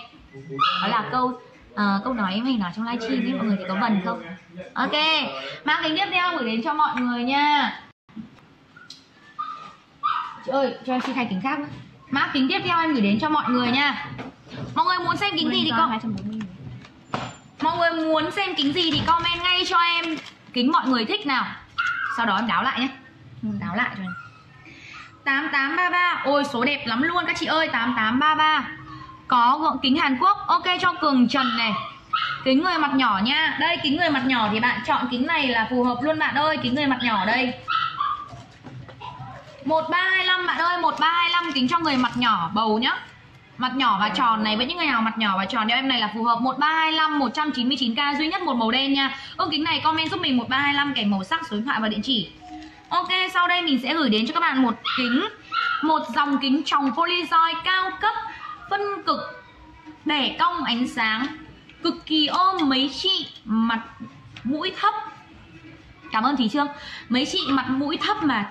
Đó là câu nói em hay nói trong livestream ấy, mọi người thì có vần không? Ok, mã kính tiếp theo gửi đến cho mọi người nha. Chị ơi, cho em xin thay kính khác. Mã kính tiếp theo em gửi đến cho mọi người nha. Mọi người muốn xem kính gì thì comment ngay cho em kính mọi người thích nào. Sau đó em đáo lại nhé. Đáo lại cho em. 8833. Ôi số đẹp lắm luôn các chị ơi, 8833. Có gọng kính Hàn Quốc. Ok cho Cường Trần này. Kính người mặt nhỏ nha. Đây kính người mặt nhỏ thì bạn chọn kính này là phù hợp luôn bạn ơi. Kính người mặt nhỏ đây 1325 bạn ơi, 1325 kính cho người mặt nhỏ bầu nhá. Mặt nhỏ và tròn này, với những người nào mặt nhỏ và tròn đeo em này là phù hợp. 1325 199k, duy nhất một màu đen nha. Ưng kính này comment giúp mình 1325 kèm màu sắc, số điện thoại và địa chỉ. Ok, sau đây mình sẽ gửi đến cho các bạn một dòng kính tròng Polyjoy cao cấp phân cực, bẻ cong ánh sáng, cực kỳ ôm mấy chị mặt mũi thấp. Cảm ơn Thí Trương. Mấy chị mặt mũi thấp mà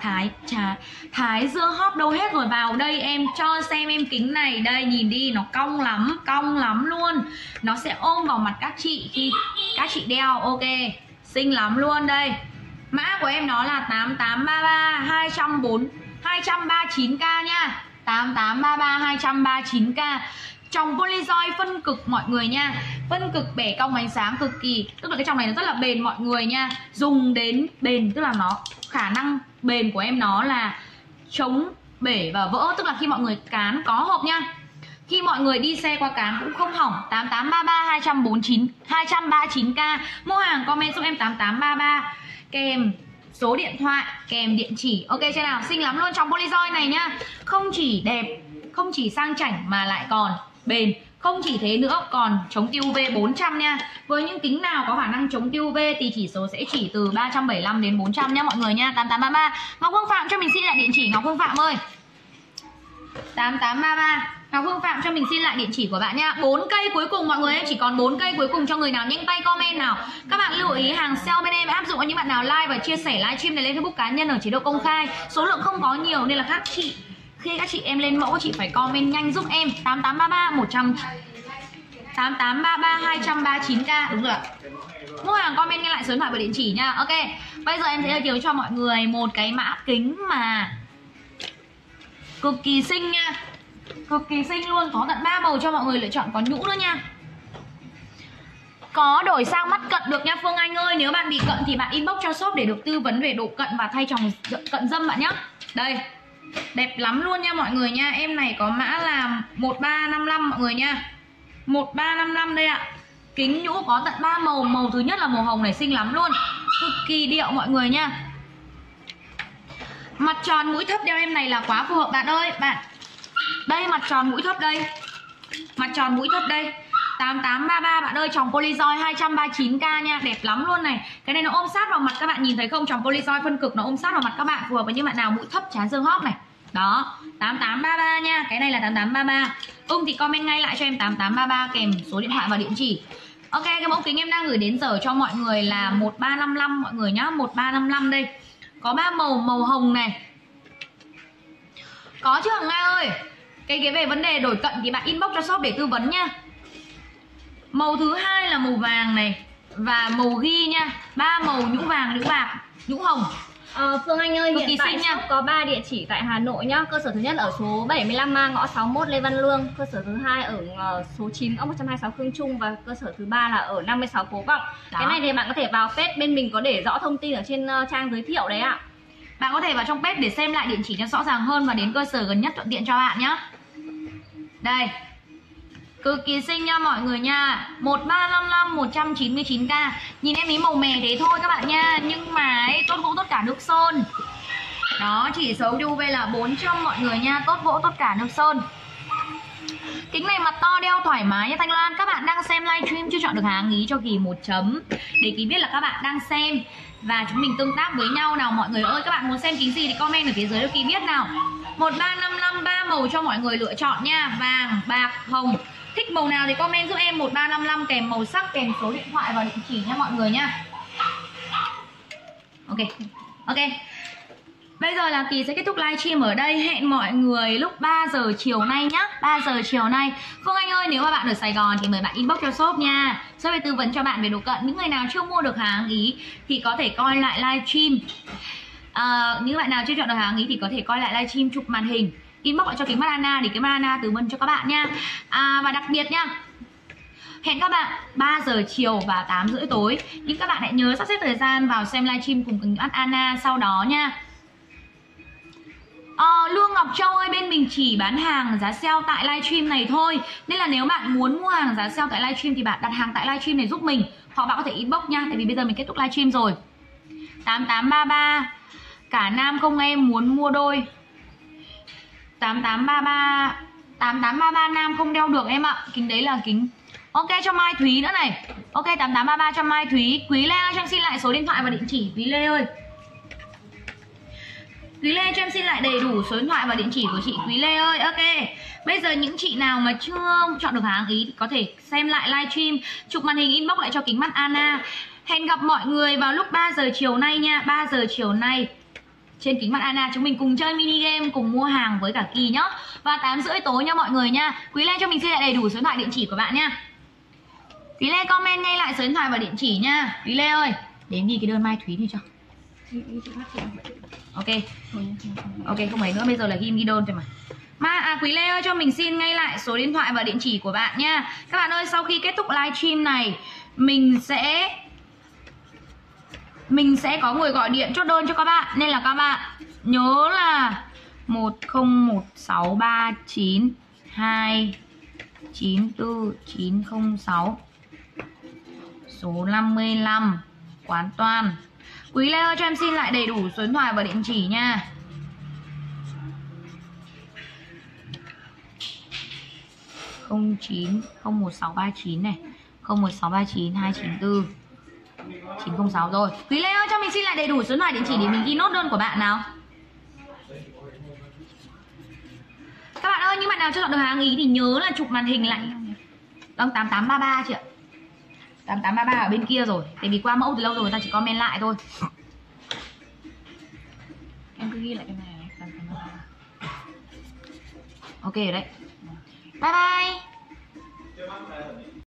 thái dương hóp đâu hết rồi. Vào đây em cho xem em kính này. Đây nhìn đi, nó cong lắm luôn. Nó sẽ ôm vào mặt các chị khi các chị đeo. Ok, xinh lắm luôn đây. Mã của em nó là 8833 239k nha. 8833 239k. Tròng Polyjoy phân cực mọi người nha. Phân cực bẻ cong ánh sáng cực kỳ. Tức là cái tròng này nó rất là bền mọi người nha. Dùng đến bền, tức là nó khả năng bền của em nó là chống bể và vỡ. Tức là khi mọi người cán có hộp nha. Khi mọi người đi xe qua cán cũng không hỏng. 8833 239k. Mua hàng comment giúp em 8833 kèm số điện thoại, kèm địa chỉ. Ok chưa nào? Xinh lắm luôn. Tròng Polyjoy này nhá, không chỉ đẹp, không chỉ sang chảnh mà lại còn bền. Không chỉ thế nữa, còn chống tiêu UV 400 nha. Với những kính nào có khả năng chống tiêu UV thì chỉ số sẽ chỉ từ 375 đến 400 nha mọi người nha. 8833. Ngọc Hương Phạm cho mình xin lại địa chỉ Ngọc Hương Phạm ơi. 8833. Ngọc Hương Phạm cho mình xin lại địa chỉ của bạn nha. 4 cây cuối cùng mọi người, chỉ còn 4 cây cuối cùng, cho người nào nhanh tay comment nào. Các bạn lưu ý hàng sale bên em áp dụng cho những bạn nào like và chia sẻ livestream này lên Facebook cá nhân ở chế độ công khai. Số lượng không có nhiều nên là các chị, khi các chị em lên mẫu, chị phải comment nhanh giúp em. 8833 239k. Đúng rồi ạ. Mua hàng comment nghe lại số điện thoại và địa chỉ nha. Ok, bây giờ em sẽ giới thiệu cho mọi người một cái mã kính mà cực kỳ xinh nha. Cực kỳ xinh luôn. Có tận 3 màu cho mọi người lựa chọn. Có nhũ nữa nha. Có đổi sang mắt cận được nha Phương Anh ơi. Nếu bạn bị cận thì bạn inbox cho shop để được tư vấn về độ cận và thay tròng cận dâm bạn nhé. Đây, Đẹp lắm luôn nha mọi người nha. Em này có mã là 1355 mọi người nha, 1355 đây ạ. Kính nhũ có tận 3 màu. Màu thứ nhất là màu hồng này xinh lắm luôn, cực kỳ điệu mọi người nha. Mặt tròn mũi thấp đeo em này là quá phù hợp bạn ơi bạn. Đây mặt tròn mũi thấp đây, mặt tròn mũi thấp đây, 8833 bạn ơi. Tròng Polyjoy 239k nha, đẹp lắm luôn này. Cái này nó ôm sát vào mặt các bạn nhìn thấy không? Tròng Polyjoy phân cực nó ôm sát vào mặt các bạn, phù hợp với những bạn nào mũi thấp chán dương hóp này. Đó, 8833 nha, cái này là 8833. Thì comment ngay lại cho em 8833 kèm số điện thoại và địa chỉ. Ok, cái mẫu kính em đang gửi đến giờ cho mọi người là 1355 mọi người nhá, 1355 đây. Có 3 màu, màu hồng này. Có chứ Hằng Nga ơi. Cái về vấn đề đổi cận thì bạn inbox cho shop để tư vấn nha. Màu thứ hai là màu vàng này và màu ghi nha. 3 màu nhũ vàng, nhũ bạc, nhũ hồng. Phương Anh ơi, hiện tại shop có 3 địa chỉ tại Hà Nội nhá. Cơ sở thứ nhất ở số 75 ngõ 61 Lê Văn Lương. Cơ sở thứ hai ở số 9 ngõ 126 Khương Trung. Và cơ sở thứ ba là ở 56 Phố Vọng. Cái này thì bạn có thể vào page bên mình có để rõ thông tin ở trên trang giới thiệu đấy ạ. Bạn có thể vào trong page để xem lại địa chỉ cho rõ ràng hơn và đến cơ sở gần nhất thuận tiện cho bạn nhá. Đây, cực kỳ xinh nha mọi người nha. 1355 199k. Nhìn em ý màu mè thế thôi các bạn nha, nhưng mà ấy, tốt gỗ tốt cả nước sơn. Đó, chỉ số UV là 400 mọi người nha. Tốt gỗ tốt cả nước sơn. Kính này mặt to đeo thoải mái nha Thanh Loan. Các bạn đang xem livestream chưa chọn được hàng ý cho Kỳ một chấm để Kỳ biết là các bạn đang xem và chúng mình tương tác với nhau nào mọi người ơi. Các bạn muốn xem kính gì thì comment ở phía dưới cho Kỳ biết nào. 1355 3 màu cho mọi người lựa chọn nha, vàng, bạc, hồng. Thích màu nào thì comment giúp em 1355 kèm màu sắc, kèm số điện thoại và địa chỉ nha mọi người nha. Ok, ok. Bây giờ là Kỳ sẽ kết thúc livestream ở đây. Hẹn mọi người lúc 3 giờ chiều nay nhá, 3 giờ chiều nay. Phương Anh ơi, nếu mà bạn ở Sài Gòn thì mời bạn inbox cho shop nha. Shop sẽ tư vấn cho bạn về đồ cận. Những người nào chưa mua được hàng ý thì có thể coi lại livestream. Những bạn nào chưa chọn được hàng ý thì có thể coi lại livestream chụp màn hình. Inbox lại cho kính mắt Anna để kính mắt Anna tư vấn cho các bạn nha. Và đặc biệt nha, hẹn các bạn 3 giờ chiều và 8 rưỡi tối. Nhưng các bạn hãy nhớ sắp xếp thời gian vào xem livestream cùng kính mắt Anna sau đó nha. Lương Ngọc Châu ơi, bên mình chỉ bán hàng giá sale tại livestream này thôi. Nên là nếu bạn muốn mua hàng giá sale tại livestream thì bạn đặt hàng tại livestream này giúp mình. Hoặc bạn có thể inbox nha, tại vì bây giờ mình kết thúc livestream rồi. 8833 cả nam không em muốn mua đôi. 8833 nam không đeo được em ạ. Kính đấy là kính. Ok cho Mai Thúy nữa này. Ok 8833 cho Mai Thúy. Quý Lê ơi, cho em xin lại số điện thoại và địa chỉ. Quý Lê ơi, Quý Lê cho em xin lại đầy đủ số điện thoại và địa chỉ của chị Quý Lê ơi. Ok, bây giờ những chị nào mà chưa chọn được hàng ý thì có thể xem lại livestream, chụp màn hình inbox lại cho kính mắt Anna. Hẹn gặp mọi người vào lúc 3 giờ chiều nay nha. 3 giờ chiều nay trên kính mắt Anna chúng mình cùng chơi mini game, cùng mua hàng với cả Kỳ nhá. Và 8 rưỡi tối nha mọi người nha. Quý Lê cho mình xin lại đầy đủ số điện thoại địa chỉ của bạn nha. Quý Lê comment ngay lại số điện thoại và địa chỉ nha. Quý Lê ơi, đến ghi cái đơn Mai Thúy này cho. Ok, ok không mấy nữa, bây giờ là ghi đơn thôi mà. Quý Lê ơi, cho mình xin ngay lại số điện thoại và địa chỉ của bạn nha. Các bạn ơi, sau khi kết thúc livestream này, mình sẽ có người gọi điện chốt đơn cho các bạn. Nên là các bạn nhớ là 101639294906 số 55 Quán Toàn. Quý Lê ơi, cho em xin lại đầy đủ số điện thoại và địa chỉ nha. này 01639294 906 rồi. Quý Lê ơi, cho mình xin lại đầy đủ số điện thoại địa chỉ để mình ghi nốt đơn của bạn nào. Các bạn ơi, những bạn nào chưa chọn được hàng ý thì nhớ là chụp màn hình lại. Đăng 8833 chị ạ. 8833 ở bên kia rồi. Tại vì qua mẫu từ lâu rồi, người ta chỉ comment lại thôi. Em cứ ghi lại cái này. 8833. Ok rồi đấy. Bye bye.